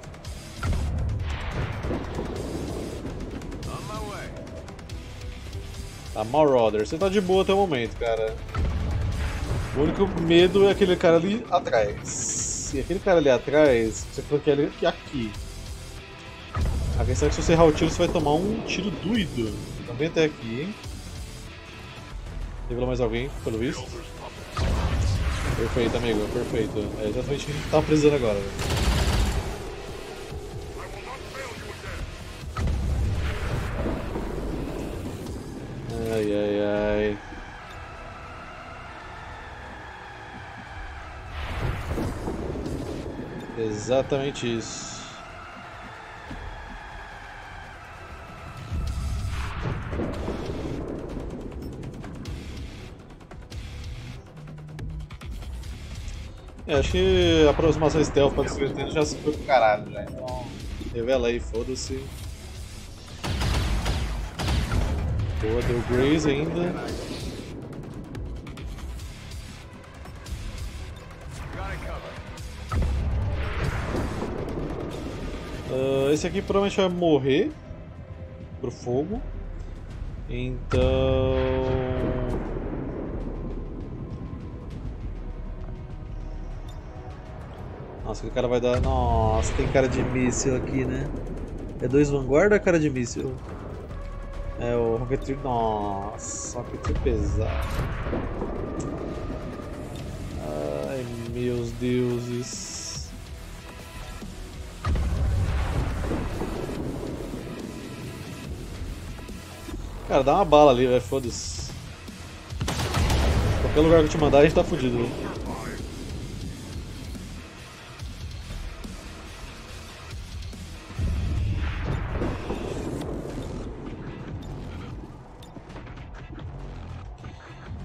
Tá, Marauder, você tá de boa até o momento, cara. O único medo é aquele cara ali atrás. E aquele cara ali atrás, você falou que ele é aqui. A questão é que se você errar o tiro, você vai tomar um tiro doido. Também até aqui. Revelou mais alguém, pelo visto. Perfeito, amigo, perfeito. É exatamente o que a gente tá precisando agora. Ai, ai, ai. Exatamente isso. Acho que a aproximação stealth para destruir já se foi pro caralho já, então revela aí, foda-se. Boa, deu Graze ainda. Uh, esse aqui provavelmente vai morrer pro fogo, então... Nossa, o cara vai dar. Nossa, tem cara de míssil aqui, né? É dois Vanguard ou é cara de míssil? É o Rocketry. Nossa, Rocketry pesado. Ai, meus deuses. Cara, dá uma bala ali, velho, foda-se. Tô Pelo lugar que eu te mandar, a gente tá fudido, né?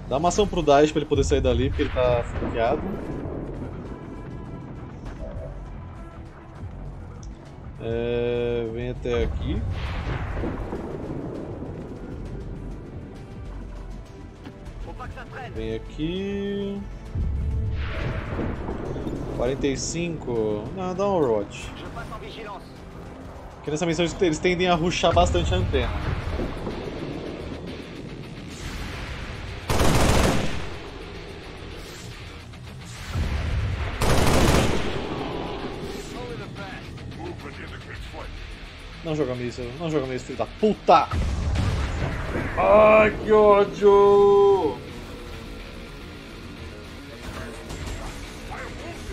Dá uma ação pro Daesh pra ele poder sair dali, porque ele tá flanqueado. É... Vem até aqui. Vem aqui... quarenta e cinco... Não, dá um overwatch. Porque nessa missão eles tendem a rushar bastante a antena. Não joga míssil, não joga míssil, filho da puta! Ai, que ódio!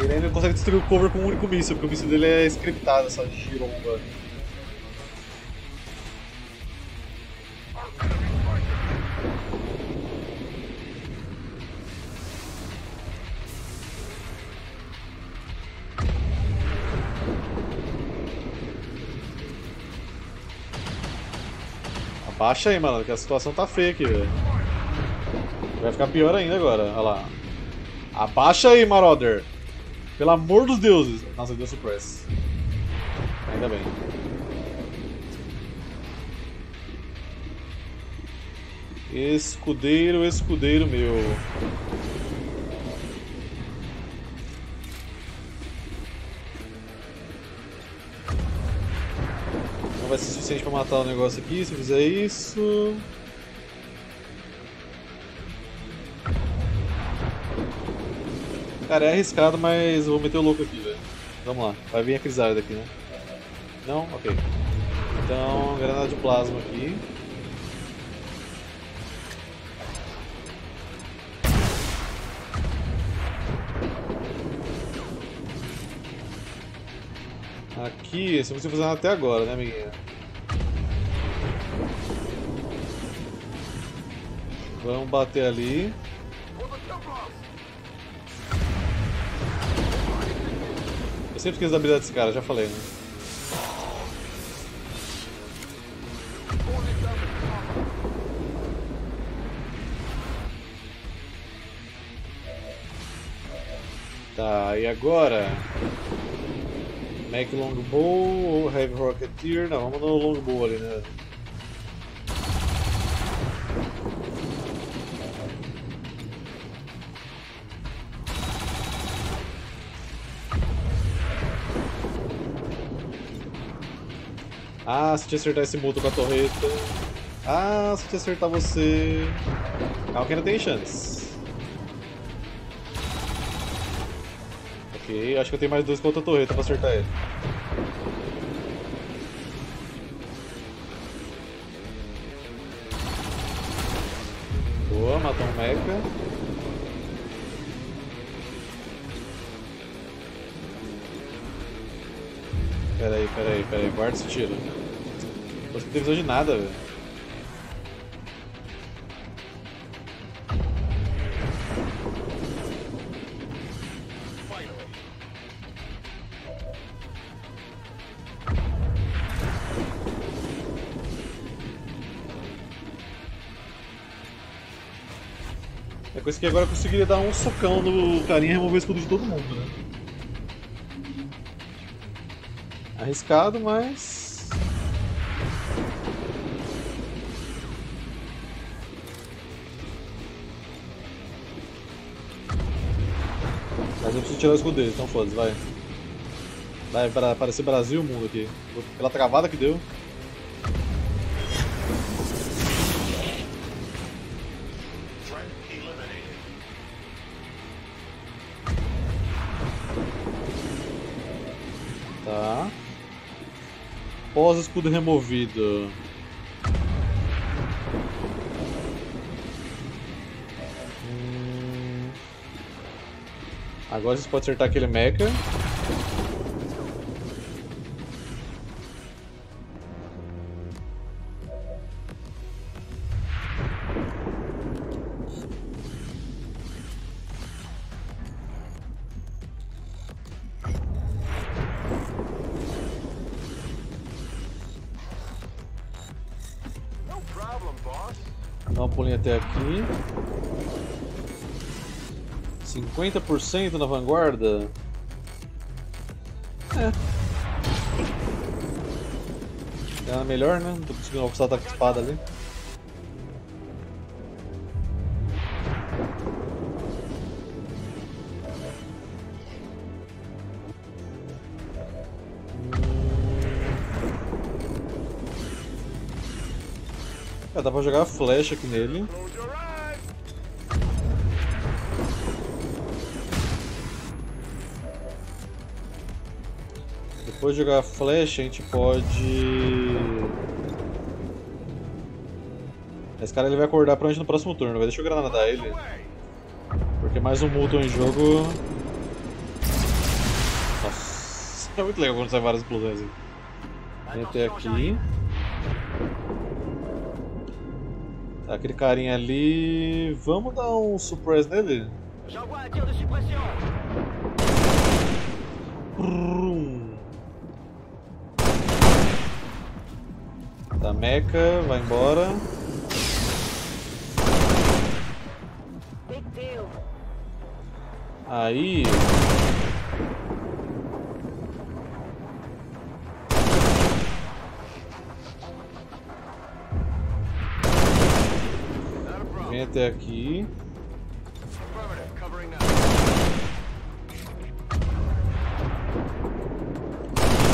Ele ainda consegue destruir o cover com um único míssil, porque o míssil dele é scriptado, essa giromba. Abaixa aí, mano, que a situação tá feia aqui, velho. Vai ficar pior ainda agora, olha lá. Abaixa aí, Marauder! Pelo amor dos deuses! Nossa, deu suppress. Ainda bem. Escudeiro, escudeiro meu. Não vai ser suficiente pra matar o negócio aqui, se fizer isso... Cara, é arriscado, mas eu vou meter o louco aqui, velho. Vamos lá, vai vir a Crisálida aqui, né? Não? Ok. Então, granada de plasma aqui. Aqui, esse eu não consigo fazer nada até agora, né, amiguinha? Vamos bater ali. Eu sempre esqueço da habilidade desse cara, já falei, né? Tá, e agora? Mac Longbow ou Heavy Rocketeer? Não, vamos no Longbow ali, né? Ah, se te acertar esse Muton com a torreta. Ah, se te acertar você. Calma que ainda tem chance. Ok, acho que eu tenho mais dois contra a torreta pra acertar ele. Boa, matou um mecha. Peraí, peraí, peraí, guarda esse tiro. Acho que não tem visão de nada, velho. É coisa que agora eu conseguiria dar um socão no carinha e remover o escudo de todo mundo, né? Arriscado, mas... Mas eu preciso tirar o escudo dele, então foda-se, vai. Vai para aparecer Brasil o mundo aqui. Pela travada que deu. Tá. Pós escudo removido. Hum... Agora vocês podem acertar aquele mecha. Dá um pulinho até aqui. cinquenta por cento na vanguarda. É. É melhor, né? Não tô conseguindo alcançar o ataque de espada ali. É, dá pra jogar a flecha aqui nele. Depois de jogar a flecha, a gente pode... Esse cara ele vai acordar pra gente no próximo turno, vai deixar eu granadar ele. Porque mais um Muton em jogo... Nossa, é muito legal quando sai várias explosões aqui. Vem até aqui. Aquele carinha ali... Vamos dar um surprise nele? Brum. Tá, meca, vai embora. Aí... até aqui.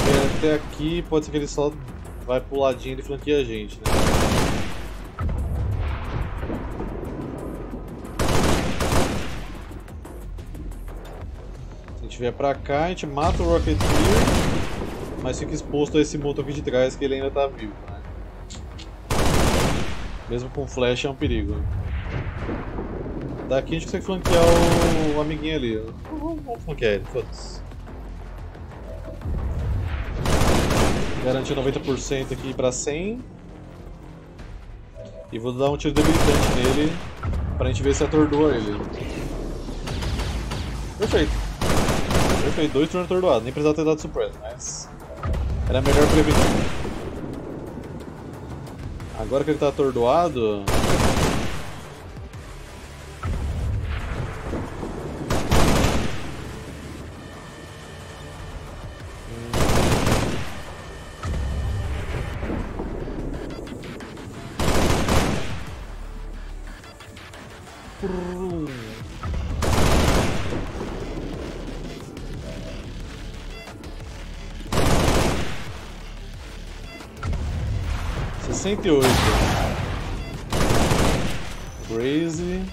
Vem até aqui, pode ser que ele só vai pro ladinho e flanqueia a gente, né? Se a gente vier pra cá, a gente mata o Rocketeer, mas fica exposto a esse motor aqui de trás que ele ainda tá vivo, né? Mesmo com flash é um perigo. Daqui a gente consegue flanquear o amiguinho ali. Vamos flanquear ele, foda-se. Garantiu noventa por cento aqui pra cem. E vou dar um tiro debilitante nele pra gente ver se atordoa ele. Perfeito. Perfeito, dois turnos atordoados. Nem precisava ter dado surpresa, mas... era melhor prevenir. Agora que ele tá atordoado... sessenta e oito. Crazy.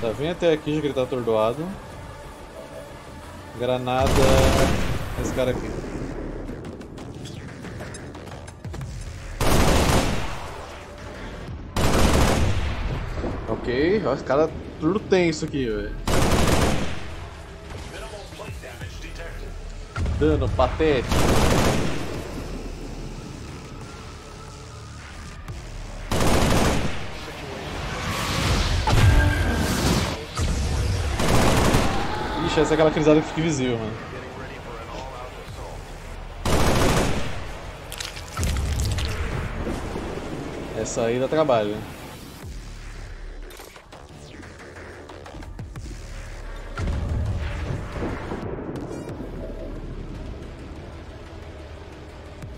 Tá, vem até aqui já que ele tá atordoado. Granada esse cara aqui. Ok, os caras tudo tenso aqui, velho. Dano patético. Ixi, essa é aquela crisálida que fica invisível, mano. Essa aí dá trabalho.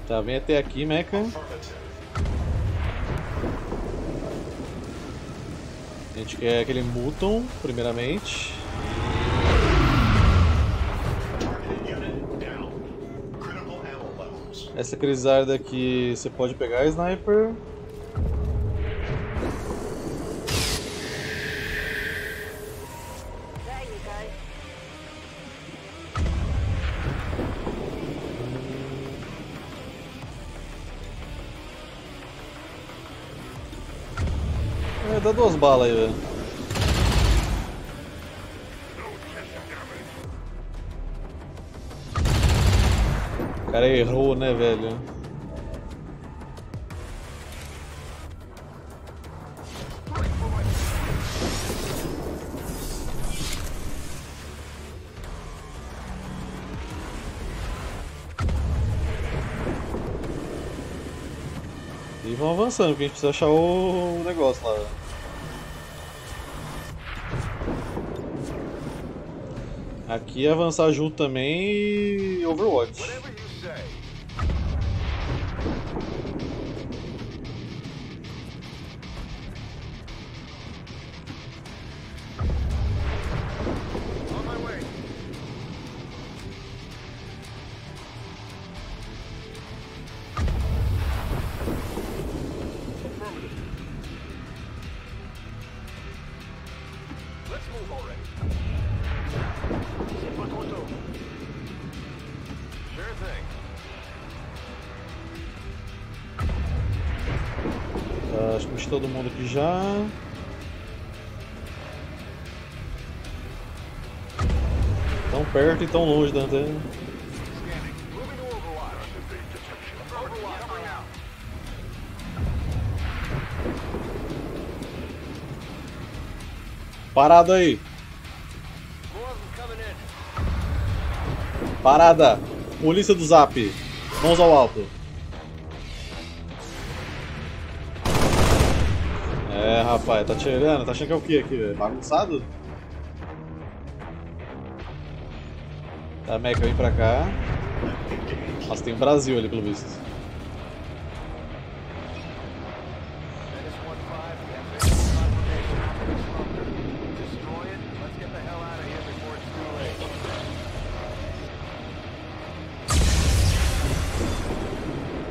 Tá, vem até aqui, meca. A gente quer aquele Muton, primeiramente. Essa crisálida aqui você pode pegar, sniper. Dá duas balas aí, velho. O cara errou, né, velho? E vão avançando, porque a gente precisa achar o negócio lá. Aqui é avançar junto também e Overwatch. Todo mundo aqui já. Tão perto e tão longe da antena. Parado aí! Parada! Polícia do Zap! Mãos ao alto! É, rapaz, tá tirando, tá achando que é o que aqui, velho? Bagunçado? Tá, Mac, vem pra cá. Nossa, tem o Brasil ali, pelo visto.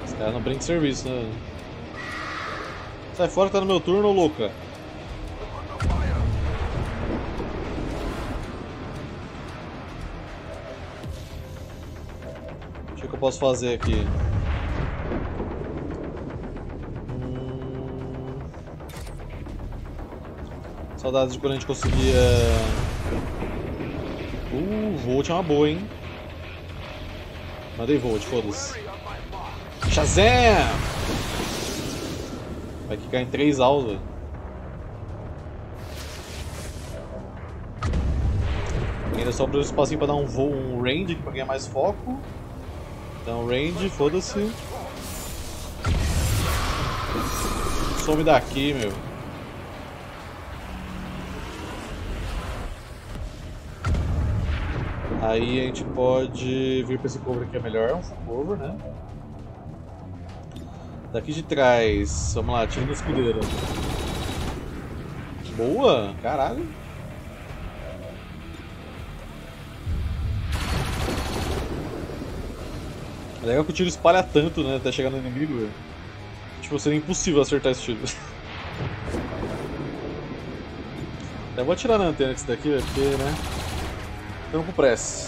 Esse cara não brinca de serviço, né? Sai fora que tá no meu turno, louca. Deixa eu ver o que eu posso fazer aqui. Hum... Saudades de quando a gente conseguia... Uh, Volt é uma boa, hein? Mandei Volt, foda-se. Shazam! Vai ficar em três alvos. Ainda sobra um espacinho pra dar um voo, um range pra ganhar mais foco. Então range, foda-se. Some daqui, meu. Aí a gente pode vir pra esse cover que é melhor, um full cover, né? Daqui de trás, vamos lá, tira no escudeiro. Boa, caralho. É legal que o tiro espalha tanto, né, até chegar no inimigo, velho. Tipo, seria impossível acertar esse tiro. Eu vou atirar na antena desse daqui, velho, porque, né, estamos com pressa.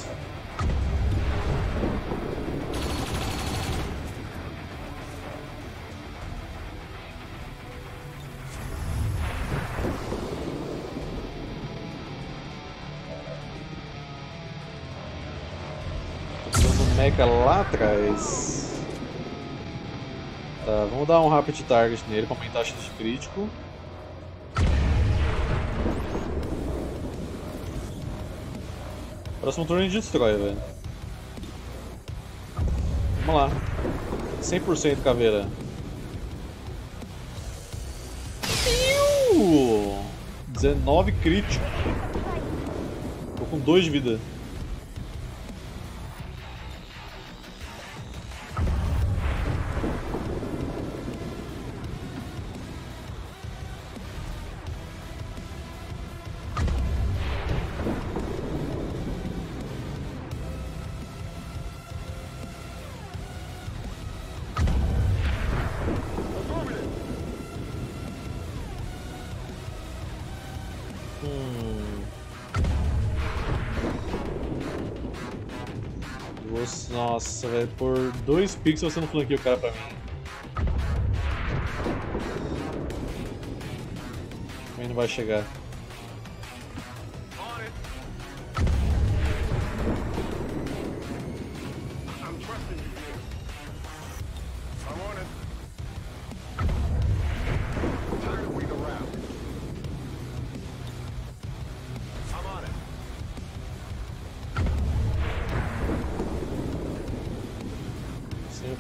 Lá atrás. Tá, vamos dar um rapid target nele para aumentar a chance de crítico. Próximo turno a gente destrói, velho. Vamos lá. cem por cento caveira. dezenove crítico. Tô com dois de vida. Nossa, velho, por dois pixels você não flanqueia o cara pra mim. Também não vai chegar.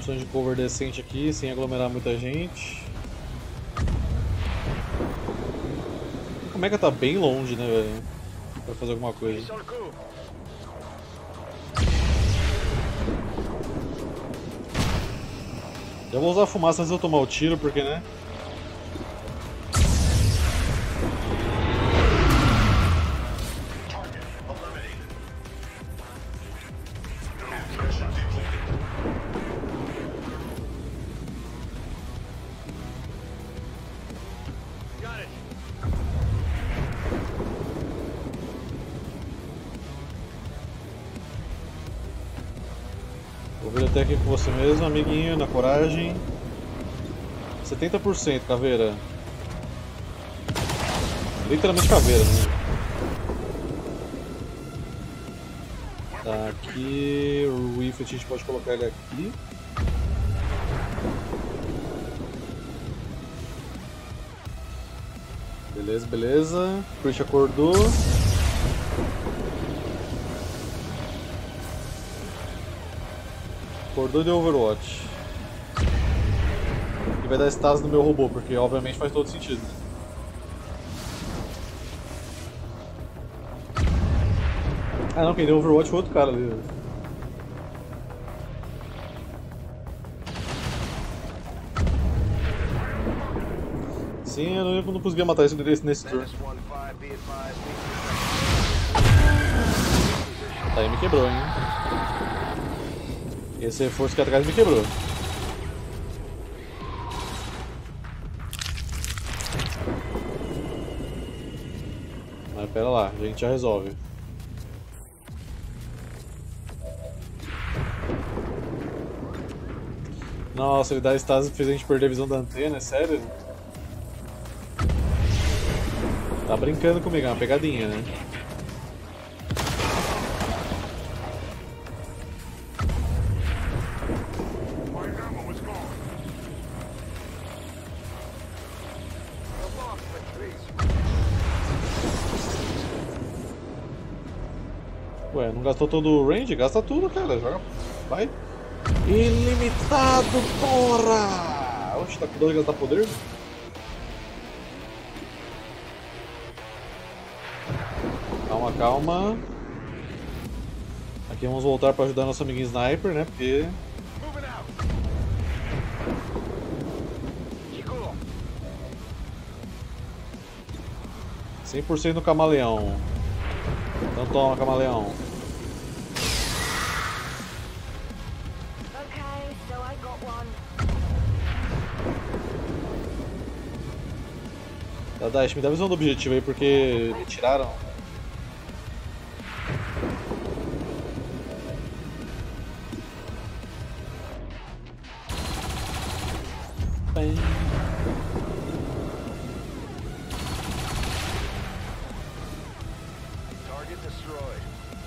opções de cover decente aqui, sem aglomerar muita gente. O Mega tá bem longe, né, velho? Pra fazer alguma coisa. Já vou usar a fumaça antes de eu tomar o tiro, porque, né? Até aqui com você mesmo, amiguinho, na coragem. setenta por cento, caveira. Literalmente caveira, né? Tá aqui. O rifle a gente pode colocar ele aqui. Beleza, beleza. O Chris acordou. Acordou de Overwatch. E vai dar status no meu robô, porque obviamente faz todo sentido. Ah não, quem deu Overwatch foi outro cara ali. Sim, eu não, não conseguia matar isso nesse turno. Tá, aí me quebrou, hein. Esse reforço que atrás me quebrou. Mas pera lá, a gente já resolve. Nossa, ele dá status e fez a gente perder a visão da antena, é sério? Tá brincando comigo, é uma pegadinha, né? Não gastou todo o range? Gasta tudo, cara. Joga. Vai. Ilimitado, porra! Oxe, tá com dois de gastar poder? Calma, calma. Aqui vamos voltar pra ajudar nosso amiguinho sniper, né? Porque. cem por cento no camaleão. Então toma, camaleão. Dash, me dá a visão do objetivo aí, porque me tiraram. Bem. Target destroyed.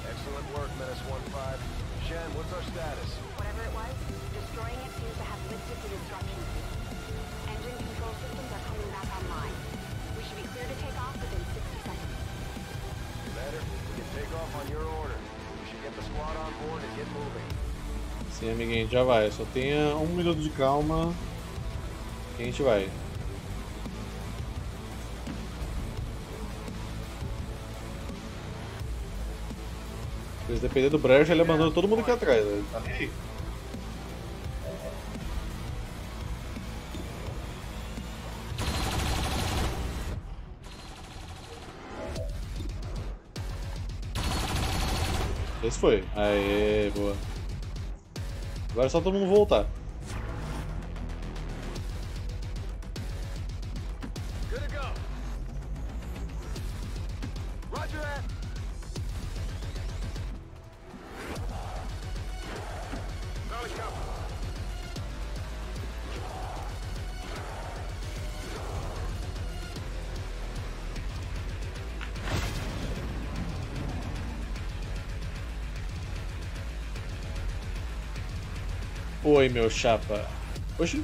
Excellent work, Menace um cinco. Shen, what's our status? Whatever it was, destroying it seems to have lifted the destruction. Engine control systems are coming back online. Should be clear to take off within sixty seconds. Better, we can take off on your order. We should get the squad on board and get moving. Sim, amiguinho, já vai. Só tenha um minuto de calma que a gente vai. Se depender do brecha, ele abandona todo mundo aqui atrás. Ele tá nem aí. Esse foi. Aê, boa. Agora é só todo mundo voltar. Oi, meu chapa. Oxi.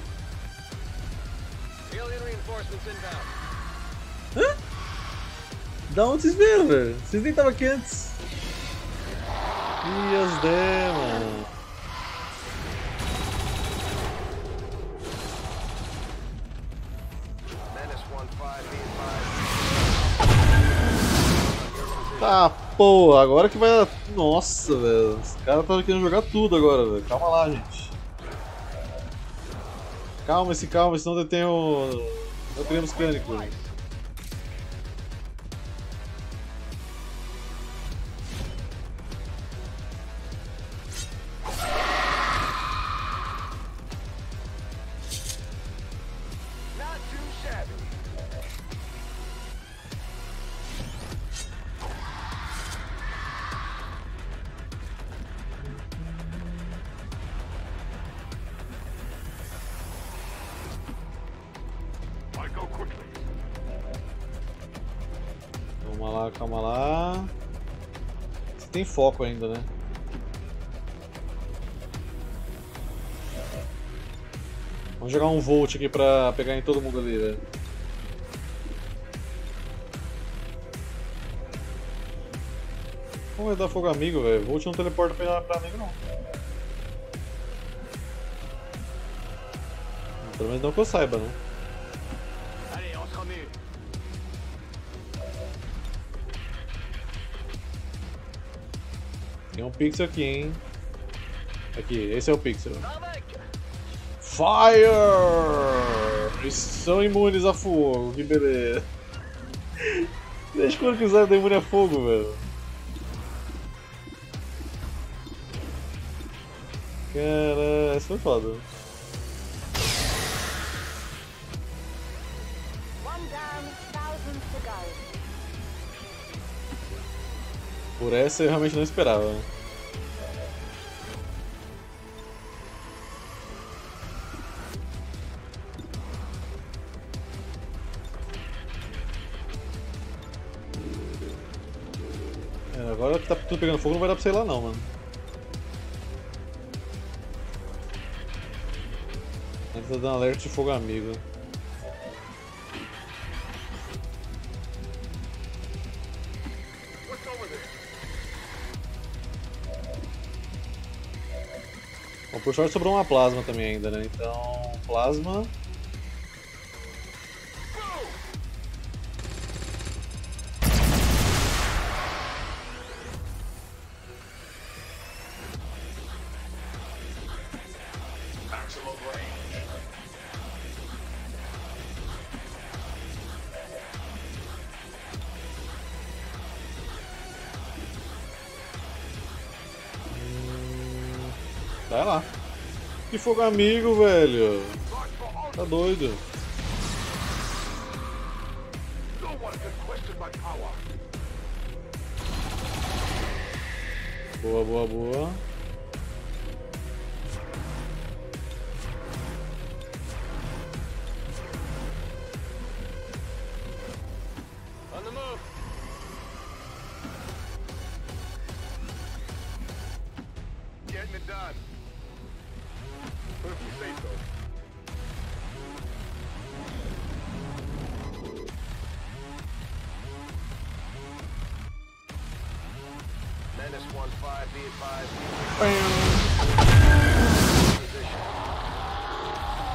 Hã? Da onde vocês vieram, velho? Vocês nem estavam aqui antes. Ih, as dê, mano. Ah, porra, agora que vai... Nossa, velho. Os caras estão querendo jogar tudo agora, velho. Calma lá, gente. Calma-se, calma, senão eu tenho... Eu teremos pânico. Calma lá. Você tem foco ainda, né? Vamos jogar um Volt aqui pra pegar em todo mundo ali, velho. Como é dar fogo amigo, velho? Volt não teleporta pra, pra amigo, não. Pelo menos não que eu saiba, né? Tem um pixel aqui, hein? Aqui, esse é o pixel. Fire! Eles são imunes a fogo, que beleza. Desde quando que usaram da imune a fogo, velho? Cara, essa foi foda. Por essa eu realmente não esperava. É, agora que tá tudo pegando fogo não vai dar pra sair lá não, mano. Tá dando alerta de fogo amigo. Por sorte sobrou uma plasma também ainda, né? Então, plasma... Vai lá. Que fogo amigo, velho. Tá doido. Boa, boa, boa.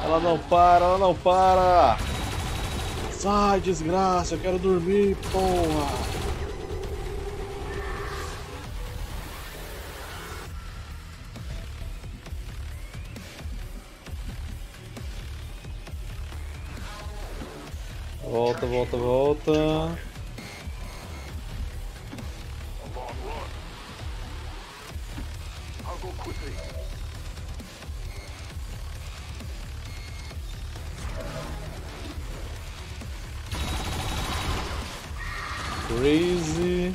Ela não para, ela não para! Sai, desgraça, eu quero dormir, porra! Volta, volta, volta. Crazy.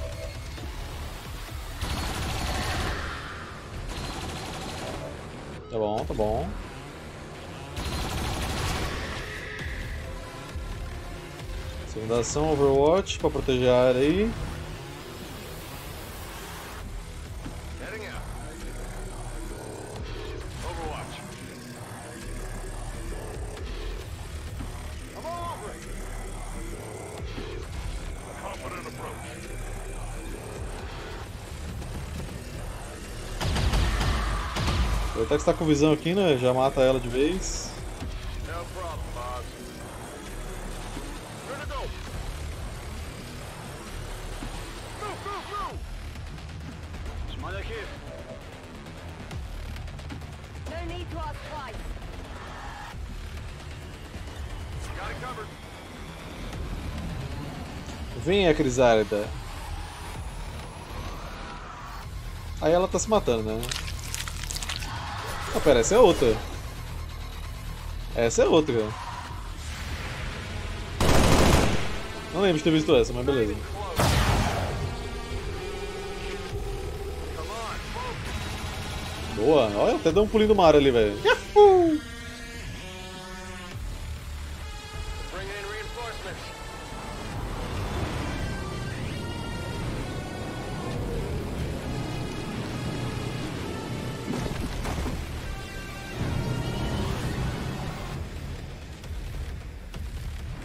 Tá bom, tá bom. Segunda ação, Overwatch, pra proteger a área aí. Até que você tá com visão aqui, né? Já mata ela de vez. Go, go, go! Venha, Crisálida. Aí ela tá se matando, né? Ah, pera, essa é outra. Essa é outra. Não lembro de ter visto essa, mas beleza. Boa. Olha, até deu um pulinho do mar ali, velho.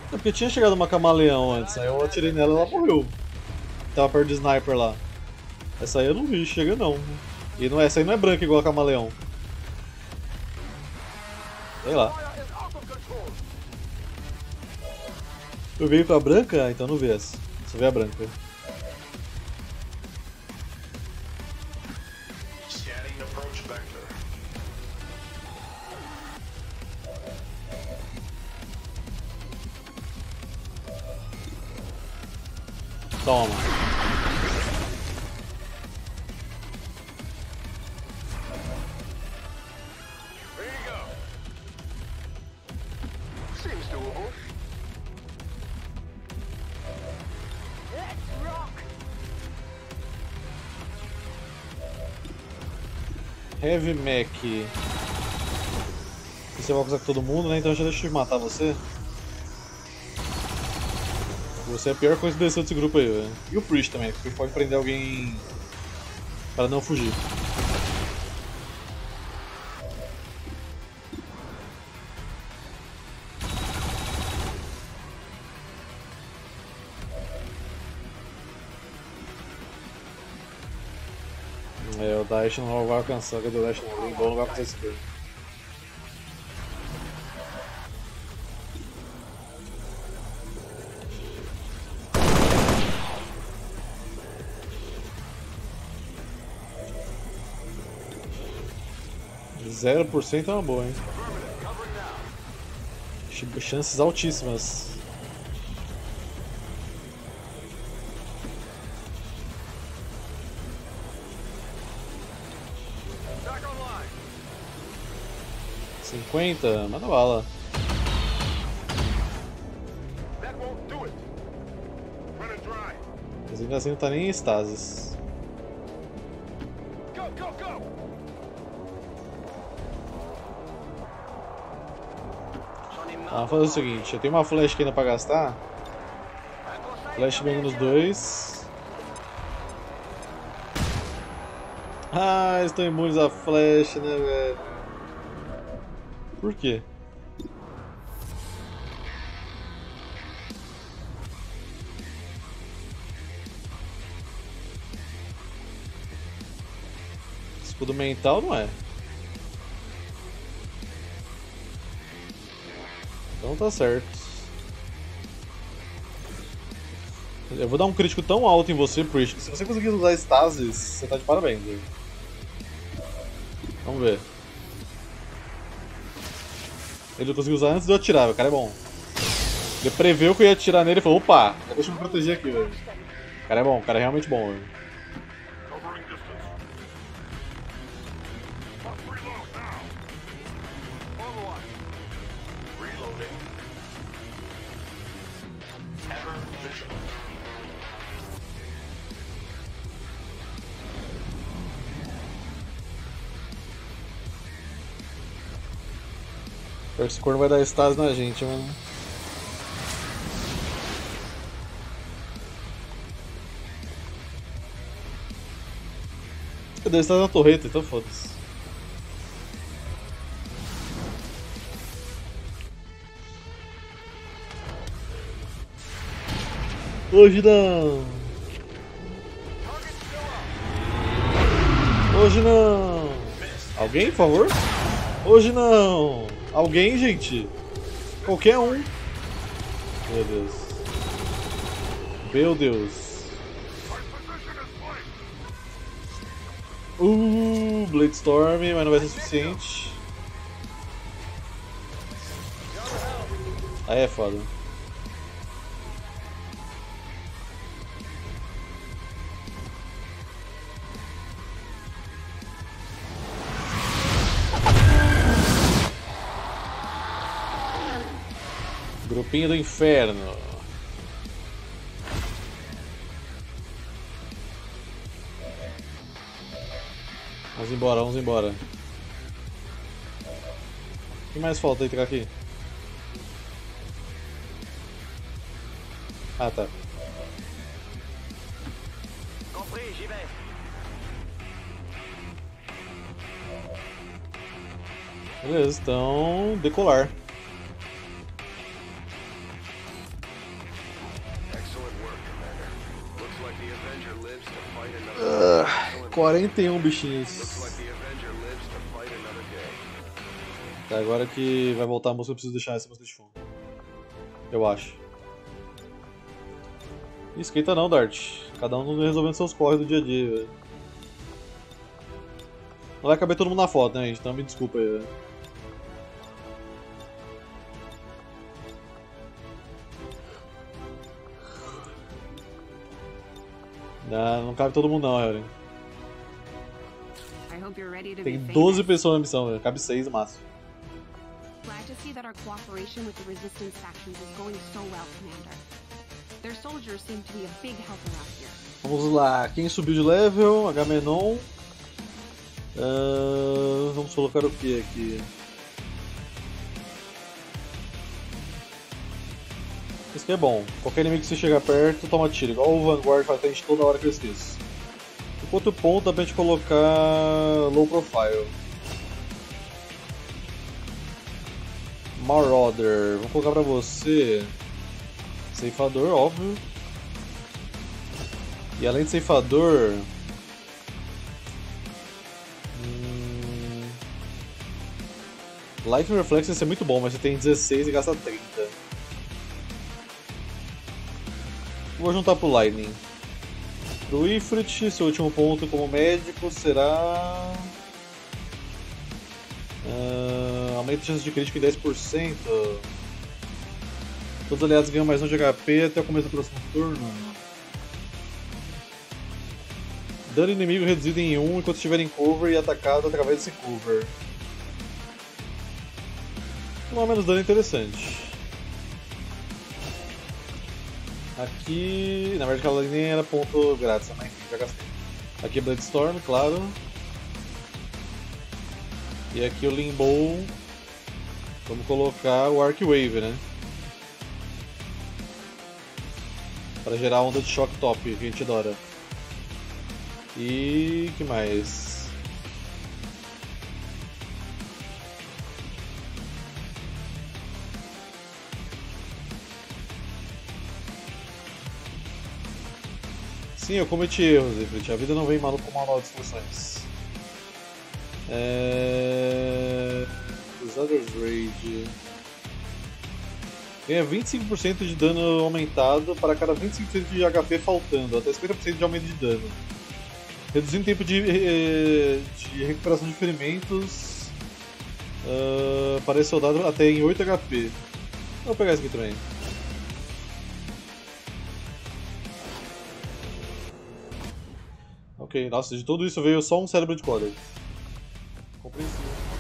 Porque tinha chegado uma camaleão antes, aí eu atirei nela e ela morreu. Tava perto de sniper lá. Essa aí eu não vi, chega não. E não, essa aí não é branca igual a camaleão. Sei lá. Eu vi com a branca? Então não vi essa. Só vi a branca. Toma. Heavy Mac. Você vai acusar com todo mundo, né? Então já deixa eu matar você. Você é a pior coisa que desceu desse grupo aí, velho. E o Priest também, porque pode prender alguém para não fugir. É, o Daesh não vai alcançar, cadê o Daesh? O Longbow não vai alcançar esse dano. zero por cento é uma boa, hein? Chances altíssimas. cinquenta? Manda bala. Mas ainda assim não tá nem em estasis. Ah, vou fazer o seguinte, eu tenho uma flash aqui ainda pra gastar. Flash bang nos dois. Ah, eles estão imunes à flash, né, velho? Por quê? Escudo mental não é. Então tá certo. Eu vou dar um crítico tão alto em você, Priest, que se você conseguir usar Stasis, você tá de parabéns. Viu? Vamos ver. Ele conseguiu usar antes de eu atirar, o cara é bom. Ele preveu que eu ia atirar nele e falou, opa, deixa eu me proteger aqui, velho. O cara é bom, o cara é realmente bom, velho. Esse corno vai dar estase na gente, mano. Eu dei estase na torreta, então foda-se. Hoje não! Hoje não! Alguém, por favor? Hoje não! Alguém, gente? Qualquer um. Meu Deus. Meu Deus. Uh, Bladestorm, mas não vai ser suficiente. Aí é foda. Grupinho do inferno. Vamos embora, vamos embora. O que mais falta entrar aqui? Ah, tá. Beleza, então decolar. Uh, quarenta e um bichinhos. Tá, agora que vai voltar a música, eu preciso deixar essa música de fundo. Eu acho. Esquenta não, Dart. Cada um resolvendo seus corres do dia a dia, velho. Não vai caber todo mundo na foto, né, gente? Então me desculpa aí, velho. Não, não cabe todo mundo não, velho. Tem doze pessoas na missão, velho. Cabe seis no máximo. Vamos lá, quem subiu de level? Agamenon. Uh, vamos colocar o que aqui? Isso que é bom, qualquer inimigo que você chegar perto toma tiro, igual o Vanguard faz a gente toda hora que eu esqueço. Enquanto o ponto dá pra gente colocar low profile. Marauder, vou colocar pra você. Ceifador, óbvio. E além de ceifador... Hum... Lightning Reflex vai ser muito bom, mas você tem dezesseis e gasta trinta. Vou juntar pro Lightning. Pro Ifrit, seu último ponto como médico será... Uh... Aumenta a chance de crítico em dez por cento. Todos os aliados ganham mais um de H P até o começo do próximo turno. Dano inimigo reduzido em um enquanto estiver em cover e atacado através desse cover. Tomar menos dano é interessante. Aqui... na verdade aquela nem era ponto grátis, mas enfim, já gastei. Aqui é Bladestorm, claro. E aqui o Longbow. Vamos colocar o Arc Wave, né? Para gerar a onda de choque top, que a gente adora. E... que mais? Sim, eu cometi erros, Ifrit. A vida não vem maluco com manual de instruções. É... Crusader's Rage... Ganha vinte e cinco por cento de dano aumentado para cada vinte e cinco por cento de H P faltando, até cinquenta por cento de aumento de dano. Reduzindo o tempo de, de recuperação de ferimentos uh, para esse soldado até em oito H P. Vou pegar esse aqui também. Ok, nossa, de tudo isso veio só um cérebro de Codex. Compreensível.